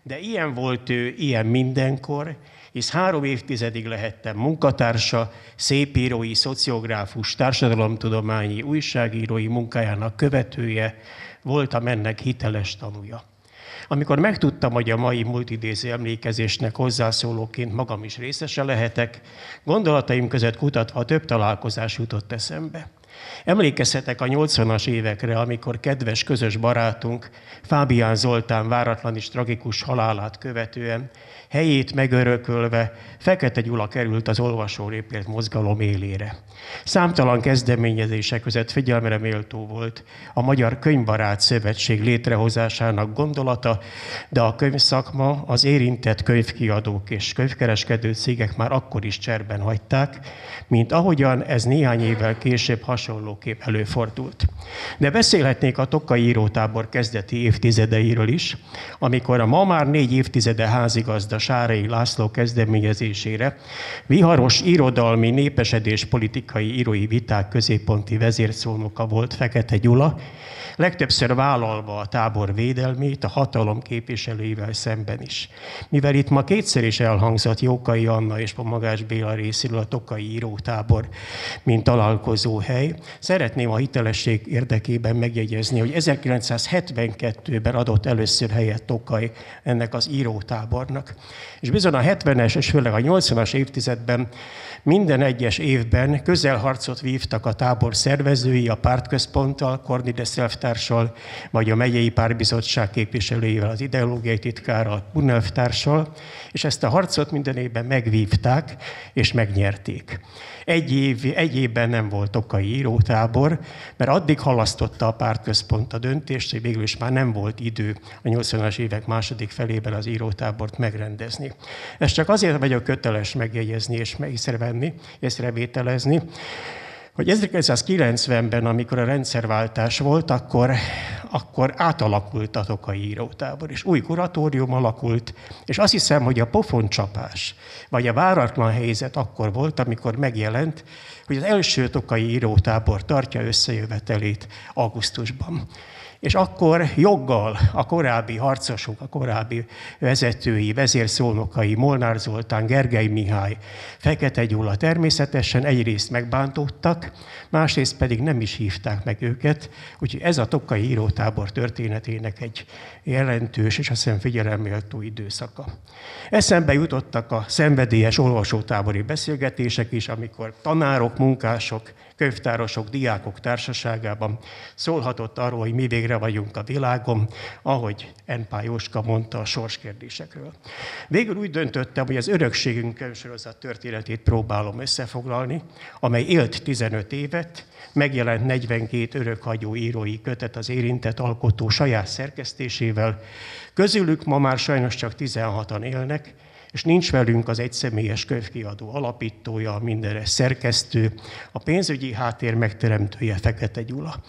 De ilyen volt ő, ilyen mindenkor, hisz 3 évtizedig lehettem munkatársa, szépírói, szociográfus, társadalomtudományi, újságírói munkájának követője, voltam ennek hiteles tanúja. Amikor megtudtam, hogy a mai multidézi emlékezésnek hozzászólóként magam is részese lehetek, gondolataim között kutatva több találkozás jutott eszembe. Emlékezhetek a 80-as évekre, amikor kedves közös barátunk Fábián Zoltán váratlan és tragikus halálát követően, helyét megörökölve Fekete Gyula került az olvasólépért mozgalom élére. Számtalan kezdeményezések között figyelmre méltó volt a Magyar Könyvbarát Szövetség létrehozásának gondolata, de a könyvszakma, az érintett könyvkiadók és könyvkereskedő cégek már akkor is cserben hagyták, mint ahogyan ez néhány évvel később hasonlóképp előfordult. De beszélhetnék a Tokkai írótábor kezdeti évtizedeiről is, amikor a ma már 4 évtizede házigazda Sárai László kezdeményezésére viharos irodalmi népesedés politikai írói viták középponti vezérszónoka volt Fekete Gyula, legtöbbször vállalva a tábor védelmét a hatalom képviselőivel szemben is. Mivel itt ma kétszer is elhangzott Jókai Anna és Pomogáts Béla részéről a Tokkai írótábor, mint találkozóhely, szeretném a hitelesség érdekében megjegyezni, hogy 1972-ben adott először helyet Tokaj ennek az írótábornak. És bizony a 70-es és főleg a 80-as évtizedben minden egyes évben közelharcot vívtak a tábor szervezői a pártközponttal, Kornides-elvtársal, vagy a megyei párbizottság képviselőjével, az ideológiai titkárral, a Bunelvtársal, és ezt a harcot minden évben megvívták és megnyerték. Egy évben nem volt Tokay írótábor, mert addig halasztotta a pártközpont a döntést, hogy végül is már nem volt idő a 80-as évek második felében az írótábort megrendezni. Ezt csak azért vagyok köteles megjegyezni és észrevételezni, hogy 1990-ben, amikor a rendszerváltás volt, akkor átalakult a Tokay írótábor, és új kuratórium alakult, és azt hiszem, hogy a pofoncsapás, vagy a váratlan helyzet akkor volt, amikor megjelent, hogy az első Tokay írótábor tartja összejövetelét augusztusban. És akkor joggal a korábbi harcosok, a korábbi vezetői, vezérszónokai, Molnár Zoltán, Gergely Mihály, Fekete Gyula természetesen egyrészt megbántottak, másrészt pedig nem is hívták meg őket, úgyhogy ez a Tokay írótábor történetének egy jelentős és azt hiszem figyeleméltó időszaka. Eszembe jutottak a szenvedélyes olvasótábori beszélgetések is, amikor tanárok, munkások, könyvtárosok, diákok társaságában szólhatott arról, hogy mi végre vagyunk a világon, ahogy N. Pál Jóska mondta a sorskérdésekről. Végül úgy döntöttem, hogy az Örökségünk könyvsorozat történetét próbálom összefoglalni, amely élt 15 évet, megjelent 42 örökhagyó írói kötet az érintett alkotó saját szerkesztésével, közülük ma már sajnos csak 16-an élnek, és nincs velünk az egyszemélyes könyvkiadó alapítója, mindenre szerkesztő, a pénzügyi háttér megteremtője Fekete Gyula.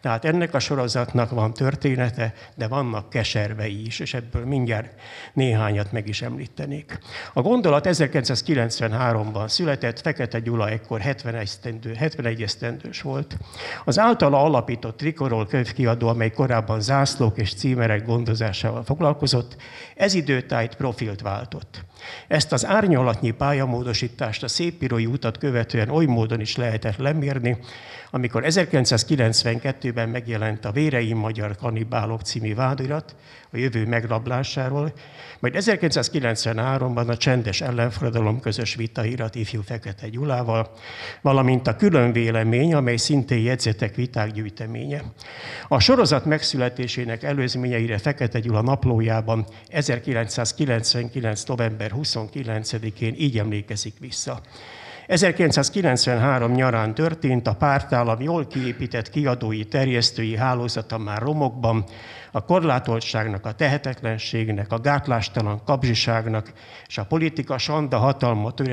Tehát ennek a sorozatnak van története, de vannak keservei is, és ebből mindjárt néhányat meg is említenék. A gondolat 1993-ban született, Fekete Gyula ekkor 71 esztendős volt. Az általa alapított Trikorol könyvkiadó, amely korábban zászlók és címerek gondozásával foglalkozott, ez időtájt profilt váltott. Ezt az árnyalatnyi pályamódosítást a szépírói utat követően oly módon is lehetett lemérni, amikor 1992-ben megjelent a Véreim magyar kannibálok című vádirat a jövő megrablásáról, majd 1993-ban a Csendes ellenforradalom közös vitairat ifjú Fekete Gyulával, valamint a Külön vélemény, amely szintén jegyzetek viták gyűjteménye. A sorozat megszületésének előzményeire Fekete Gyula naplójában 1999. november 29-én így emlékezik vissza. 1993 nyarán történt, a pártállam jól kiépített kiadói, terjesztői hálózata már romokban, a korlátoltságnak, a tehetetlenségnek, a gátlástalan kapzsiságnak és a politika sanda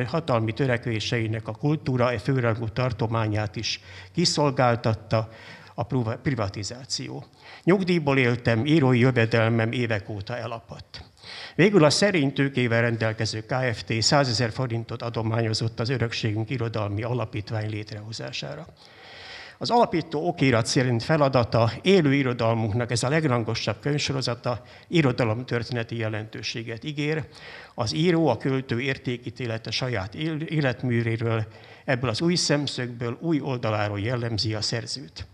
hatalmi törekvéseinek a kultúra e főrangú tartományát is kiszolgáltatta a privatizáció. Nyugdíjból éltem, írói jövedelmem évek óta elapadt. Végül a szerény tőkével rendelkező Kft. 100 000 forintot adományozott az Örökségünk Irodalmi Alapítvány létrehozására. Az alapító okirat szerint feladata élő irodalmunknak ez a legrangosabb könyvsorozata irodalomtörténeti jelentőséget ígér. Az író, a költő értékítélete saját életművéről, ebből az új szemszögből, új oldaláról jellemzi a szerzőt.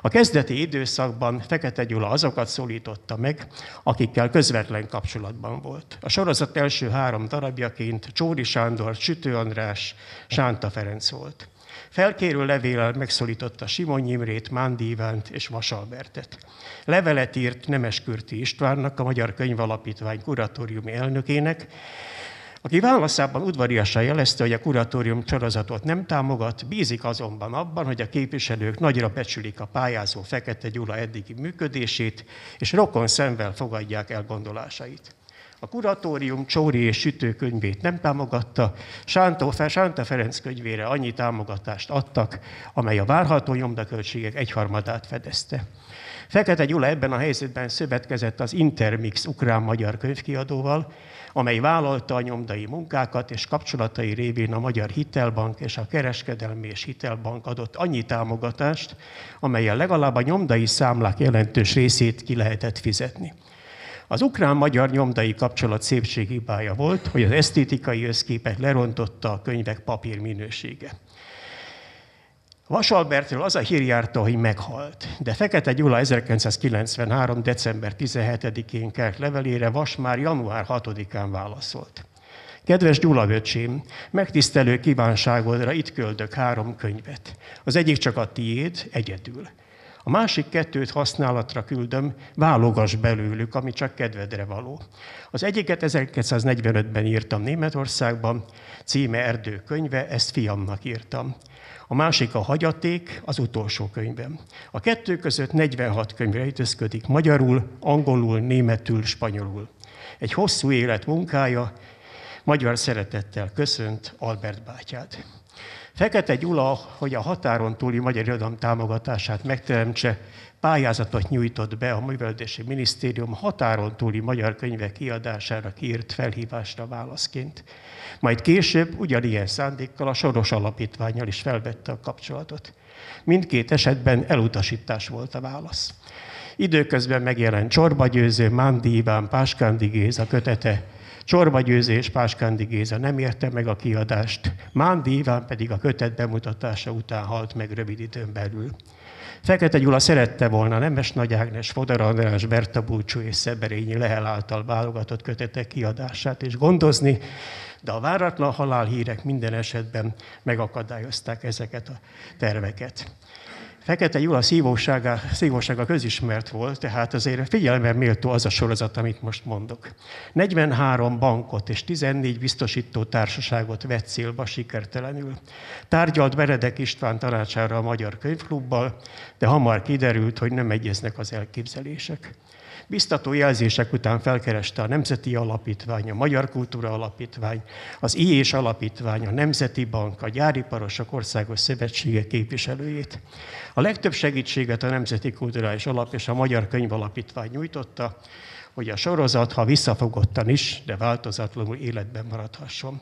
A kezdeti időszakban Fekete Gyula azokat szólította meg, akikkel közvetlen kapcsolatban volt. A sorozat első 3 darabjaként Csoóri Sándor, Sütő András, Sánta Ferenc volt. Felkérő levéllel megszólította Simony Imrét, Mándy Ivánt és Wass Albertet. Levelet írt Nemeskürti Istvánnak, a Magyar Könyvalapítvány kuratóriumi elnökének, aki válaszában udvariasan jelezte, hogy a kuratórium sorozatot nem támogat, bízik azonban abban, hogy a képviselők nagyra becsülik a pályázó Fekete Gyula eddigi működését, és rokon szemmel fogadják el gondolásait. A kuratórium Csoóri és Sütő könyvét nem támogatta, Sánta Ferenc könyvére annyi támogatást adtak, amely a várható nyomdaköltségek 1/3-át fedezte. Fekete Gyula ebben a helyzetben szövetkezett az Intermix ukrán-magyar könyvkiadóval, amely vállalta a nyomdai munkákat, és kapcsolatai révén a Magyar Hitelbank és a Kereskedelmi és Hitelbank adott annyi támogatást, amellyel legalább a nyomdai számlák jelentős részét ki lehetett fizetni. Az ukrán-magyar nyomdai kapcsolat szépséghibája volt, hogy az esztétikai összképet lerontotta a könyvek papír minősége. Wass Albertről az a hír járta, hogy meghalt, de Fekete Gyula 1993. december 17-én kelt levelére Wass már január 6-án válaszolt. Kedves Gyula öcsém, megtisztelő kívánságodra itt küldök 3 könyvet. Az egyik csak a tiéd, egyedül. A másik 2-t használatra küldöm, válogass belőlük, ami csak kedvedre való. Az egyiket 1945-ben írtam Németországban, címe Erdő könyve, ezt fiamnak írtam. A másik a Hagyaték, az utolsó könyvem. A 2 között 46 könyv rejtőzködik magyarul, angolul, németül, spanyolul. Egy hosszú élet munkája, magyar szeretettel köszönt Albert bátyád. Fekete Gyula, hogy a határon túli magyar irodalom támogatását megteremtse, pályázatot nyújtott be a Művelődési Minisztérium határon túli magyar könyvek kiadására kiírt felhívásra válaszként. Majd később ugyanilyen szándékkal a Soros Alapítvánnyal is felvette a kapcsolatot. Mindkét esetben elutasítás volt a válasz. Időközben megjelent Csorba Győző, Mándy Iván, Páskándi Géza kötete. Csorba Győző és Páskándi Géza nem érte meg a kiadást, Mándy Iván pedig a kötet bemutatása után halt meg rövid időn belül. Fekete Gyula szerette volna Nemes Nagy Ágnes, Fodor András, Berta Búcsú és Szeberényi Lehel által válogatott kötetek kiadását is gondozni, de a váratlan halálhírek minden esetben megakadályozták ezeket a terveket. Fekete Gyula szívósága közismert volt, tehát azért figyelemre méltó az a sorozat, amit most mondok. 43 bankot és 14 biztosító társaságot vett célba sikertelenül. Tárgyalt Benedek István tanácsára a Magyar Könyvklubbal, de hamar kiderült, hogy nem egyeznek az elképzelések. Biztató jelzések után felkereste a Nemzeti Alapítvány, a Magyar Kultúra Alapítvány, az I&S Alapítvány, a Nemzeti Bank, a Gyáriparosok Országos Szövetsége képviselőjét. A legtöbb segítséget a Nemzeti Kulturális Alap és a Magyar Könyvalapítvány nyújtotta, hogy a sorozat, ha visszafogottan is, de változatlanul életben maradhasson.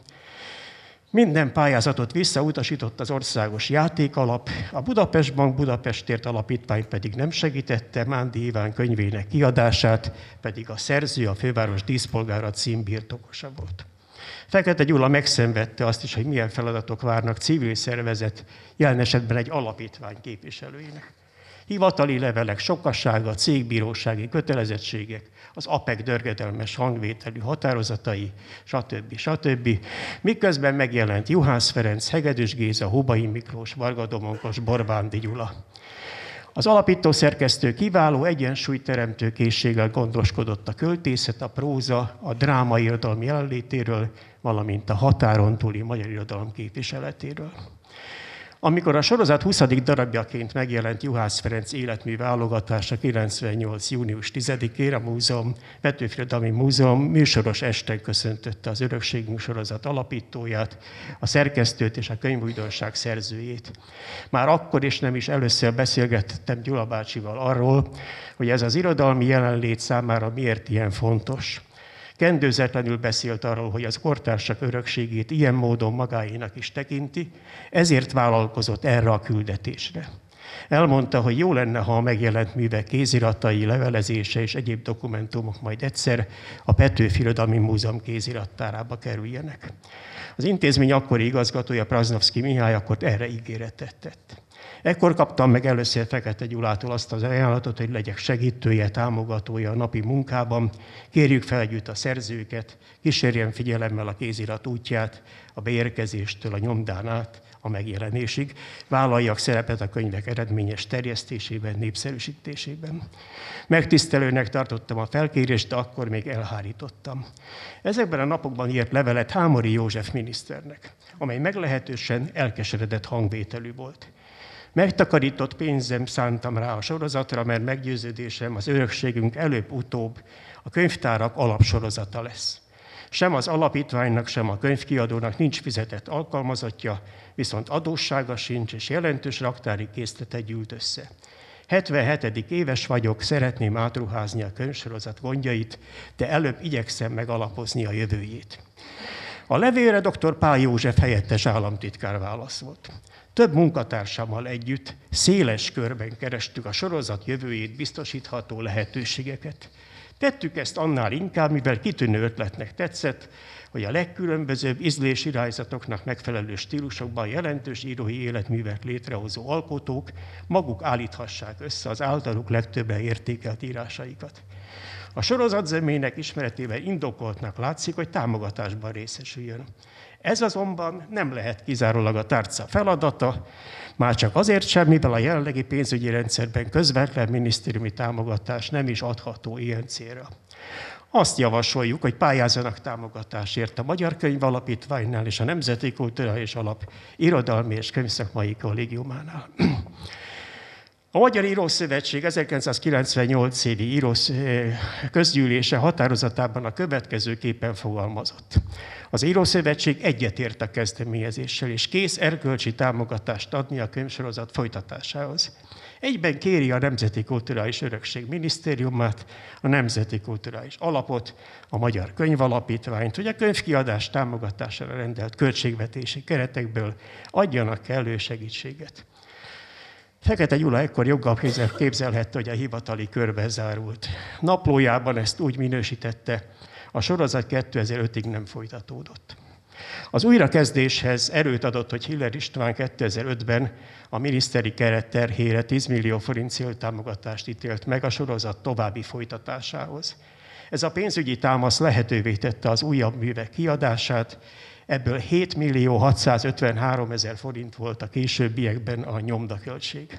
Minden pályázatot visszautasított az Országos Játékalap, a Budapest Bank Budapestért Alapítvány pedig nem segítette, Mándy Iván könyvének kiadását, pedig a szerző a Főváros díszpolgára címbirtokosa volt. Fekete Gyula megszenvedte azt is, hogy milyen feladatok várnak civil szervezet, jelen esetben egy alapítvány képviselőinek. Hivatali levelek sokassága, cégbírósági kötelezettségek, az APEC dörgedelmes hangvételű határozatai, stb. Stb. Miközben megjelent Juhász Ferenc, Hegedűs Géza, Hubai Miklós, Varga Domonkos, Borvándi Gyula. Az alapító szerkesztő kiváló egyensúlyteremtő készséggel gondoskodott a költészet, a próza, a drámai irodalom jelenlétéről, valamint a határon túli magyar irodalom képviseletéről. Amikor a sorozat 20. darabjaként megjelent Juhász Ferenc életmű válogatása 98. június 10-ére a múzeum, Petőfi Irodalmi Múzeum műsoros esten köszöntötte az Örökségünk sorozat alapítóját, a szerkesztőt és a könyvújdonság szerzőjét. Már akkor és nem is először beszélgettem Gyula bácsival arról, hogy ez az irodalmi jelenlét számára miért ilyen fontos. Kendőzetlenül beszélt arról, hogy az kortársak örökségét ilyen módon magáénak is tekinti, ezért vállalkozott erre a küldetésre. Elmondta, hogy jó lenne, ha a megjelent művek kéziratai, levelezése és egyéb dokumentumok majd egyszer a Petőfi Irodalmi Múzeum kézirattárába kerüljenek. Az intézmény akkori igazgatója, Praznovszky Mihály, akkor erre ígéretet tett. Ekkor kaptam meg először Fekete Gyulától azt az ajánlatot, hogy legyek segítője, támogatója a napi munkában, kérjük fel együtt a szerzőket, kísérjen figyelemmel a kézirat útját, a beérkezéstől a nyomdán át a megjelenésig, vállaljak szerepet a könyvek eredményes terjesztésében, népszerűsítésében. Megtisztelőnek tartottam a felkérést, de akkor még elhárítottam. Ezekben a napokban írt levelet Hámori József miniszternek, amely meglehetősen elkeseredett hangvételű volt. Megtakarított pénzem szántam rá a sorozatra, mert meggyőződésem, az örökségünk előbb-utóbb a könyvtárak alapsorozata lesz. Sem az alapítványnak, sem a könyvkiadónak nincs fizetett alkalmazottja, viszont adóssága sincs, és jelentős raktári készlete gyűlt össze. 77. éves vagyok, szeretném átruházni a könyvsorozat gondjait, de előbb igyekszem megalapozni a jövőjét. A levélre dr. Pál József helyettes államtitkár válaszolt. Több munkatársammal együtt széles körben kerestük a sorozat jövőjét biztosítható lehetőségeket. Tettük ezt annál inkább, mivel kitűnő ötletnek tetszett, hogy a legkülönbözőbb ízlésirányzatoknak megfelelő stílusokban jelentős írói életművet létrehozó alkotók maguk állíthassák össze az általuk legtöbben értékelt írásaikat. A sorozat zemének ismeretével indokoltnak látszik, hogy támogatásban részesüljön. Ez azonban nem lehet kizárólag a tárca feladata, már csak azért sem, mivel a jelenlegi pénzügyi rendszerben közvetlen minisztériumi támogatás nem is adható ilyen célra. Azt javasoljuk, hogy pályázzanak támogatásért a Magyar Könyv Alapítványnál és a Nemzeti Kulturális Alap Irodalmi és Könyvszakmai Kollégiumánál. A Magyar Írószövetség 1998 évi közgyűlése határozatában a következőképpen fogalmazott. Az Írószövetség egyetért a kezdeményezéssel, és kész erkölcsi támogatást adni a könyvsorozat folytatásához. Egyben kéri a Nemzeti Kulturális Örökség Minisztériumát, a Nemzeti Kulturális Alapot, a Magyar Könyv Alapítványt, hogy a könyvkiadás támogatására rendelt költségvetési keretekből adjanak elő segítséget. Fekete Gyula ekkor joggal képzelhette, hogy a hivatali körbe zárult. Naplójában ezt úgy minősítette, a sorozat 2005-ig nem folytatódott. Az újrakezdéshez erőt adott, hogy Hiller István 2005-ben a miniszteri keret terhére 10 millió forint céltámogatást ítélt meg a sorozat további folytatásához. Ez a pénzügyi támasz lehetővé tette az újabb művek kiadását, ebből 7.653.000 forint volt a későbbiekben a nyomdaköltség.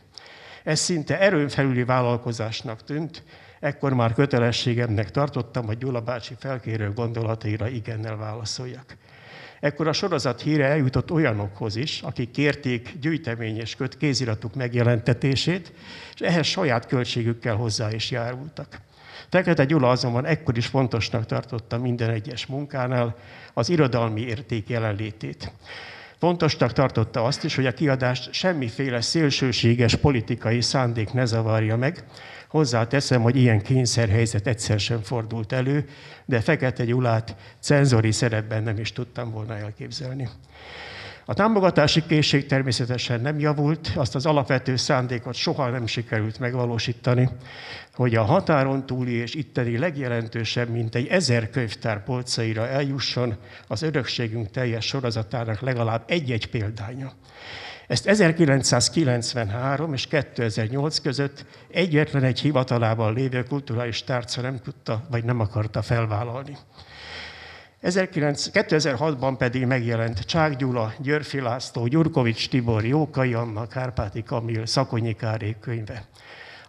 Ez szinte erőn felüli vállalkozásnak tűnt, ekkor már kötelességemnek tartottam, hogy Gyula bácsi felkérő gondolataira igennel válaszoljak. Ekkor a sorozat híre eljutott olyanokhoz is, akik kérték gyűjtemény és kéziratuk megjelentetését, és ehhez saját költségükkel hozzá is járultak. Fekete Gyula azonban ekkor is fontosnak tartotta minden egyes munkánál az irodalmi érték jelenlétét. Fontosnak tartotta azt is, hogy a kiadást semmiféle szélsőséges politikai szándék ne zavarja meg. Hozzáteszem, hogy ilyen kényszerhelyzet egyszer sem fordult elő, de Fekete Gyulát cenzori szerepben nem is tudtam volna elképzelni. A támogatási készség természetesen nem javult, azt az alapvető szándékot soha nem sikerült megvalósítani, hogy a határon túli és itteni legjelentősebb mintegy 1000 könyvtár polcaira eljusson az örökségünk teljes sorozatának legalább egy-egy példánya. Ezt 1993 és 2008 között egyetlen egy hivatalában lévő kulturális tárca nem tudta vagy nem akarta felvállalni. 2006-ban pedig megjelent Csák Gyula, Györfi László, Gyurkovics Tibor, Jókai Anna, Kárpáti Kamil, Szakonyi Károly könyve.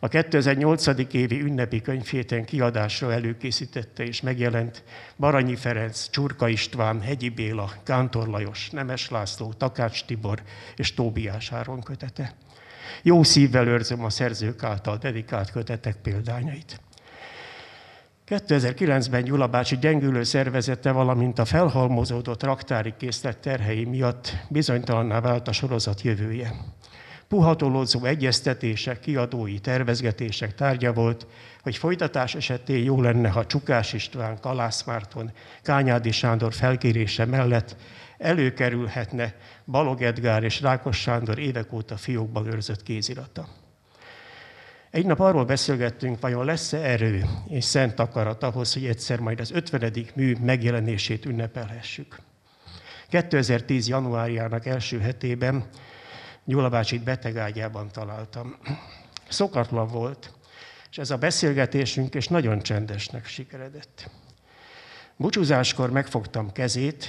A 2008. évi ünnepi könyvhéten kiadásra előkészítette és megjelent Baranyi Ferenc, Csurka István, Hegyi Béla, Kántor Lajos, Nemes László, Takács Tibor és Tóbiás Áron kötete. Jó szívvel őrzöm a szerzők által dedikált kötetek példányait. 2009-ben Gyula bácsi gyengülő szervezete, valamint a felhalmozódott raktári készlet terhei miatt bizonytalanná vált a sorozat jövője. puhatolózó egyeztetések, kiadói tervezgetések tárgya volt, hogy folytatás esetén jó lenne, ha Csukás István, Kalász Márton, Kányádi Sándor felkérése mellett előkerülhetne Balog Edgár és Rákos Sándor évek óta fiókban őrzött kézirata. Egy nap arról beszélgettünk, vajon lesz-e erő és szent akarat ahhoz, hogy egyszer majd az 50. mű megjelenését ünnepelhessük. 2010. januárjának első hetében Gyula bácsit betegágyában találtam. Szokatlan volt, és ez a beszélgetésünk is nagyon csendesnek sikeredett. Búcsúzáskor megfogtam kezét,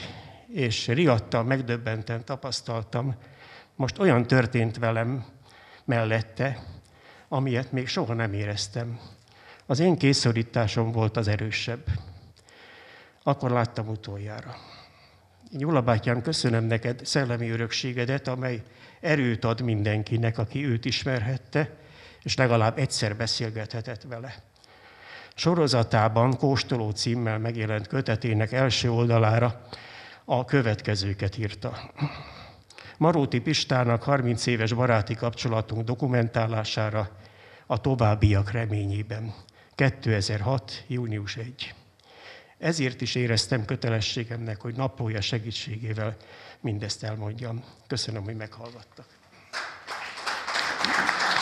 és riadtan, megdöbbenten tapasztaltam, most olyan történt velem mellette, amilyet még soha nem éreztem. Az én készorításom volt az erősebb. Akkor láttam utoljára. Gyula bátyám, köszönöm neked szellemi örökségedet, amely erőt ad mindenkinek, aki őt ismerhette, és legalább egyszer beszélgethetett vele. Sorozatában Kóstoló címmel megjelent kötetének első oldalára a következőket írta. Maróti Pistának 30 éves baráti kapcsolatunk dokumentálására a továbbiak reményében. 2006. június 1. Ezért is éreztem kötelességemnek, hogy naplója segítségével mindezt elmondjam. Köszönöm, hogy meghallgattak.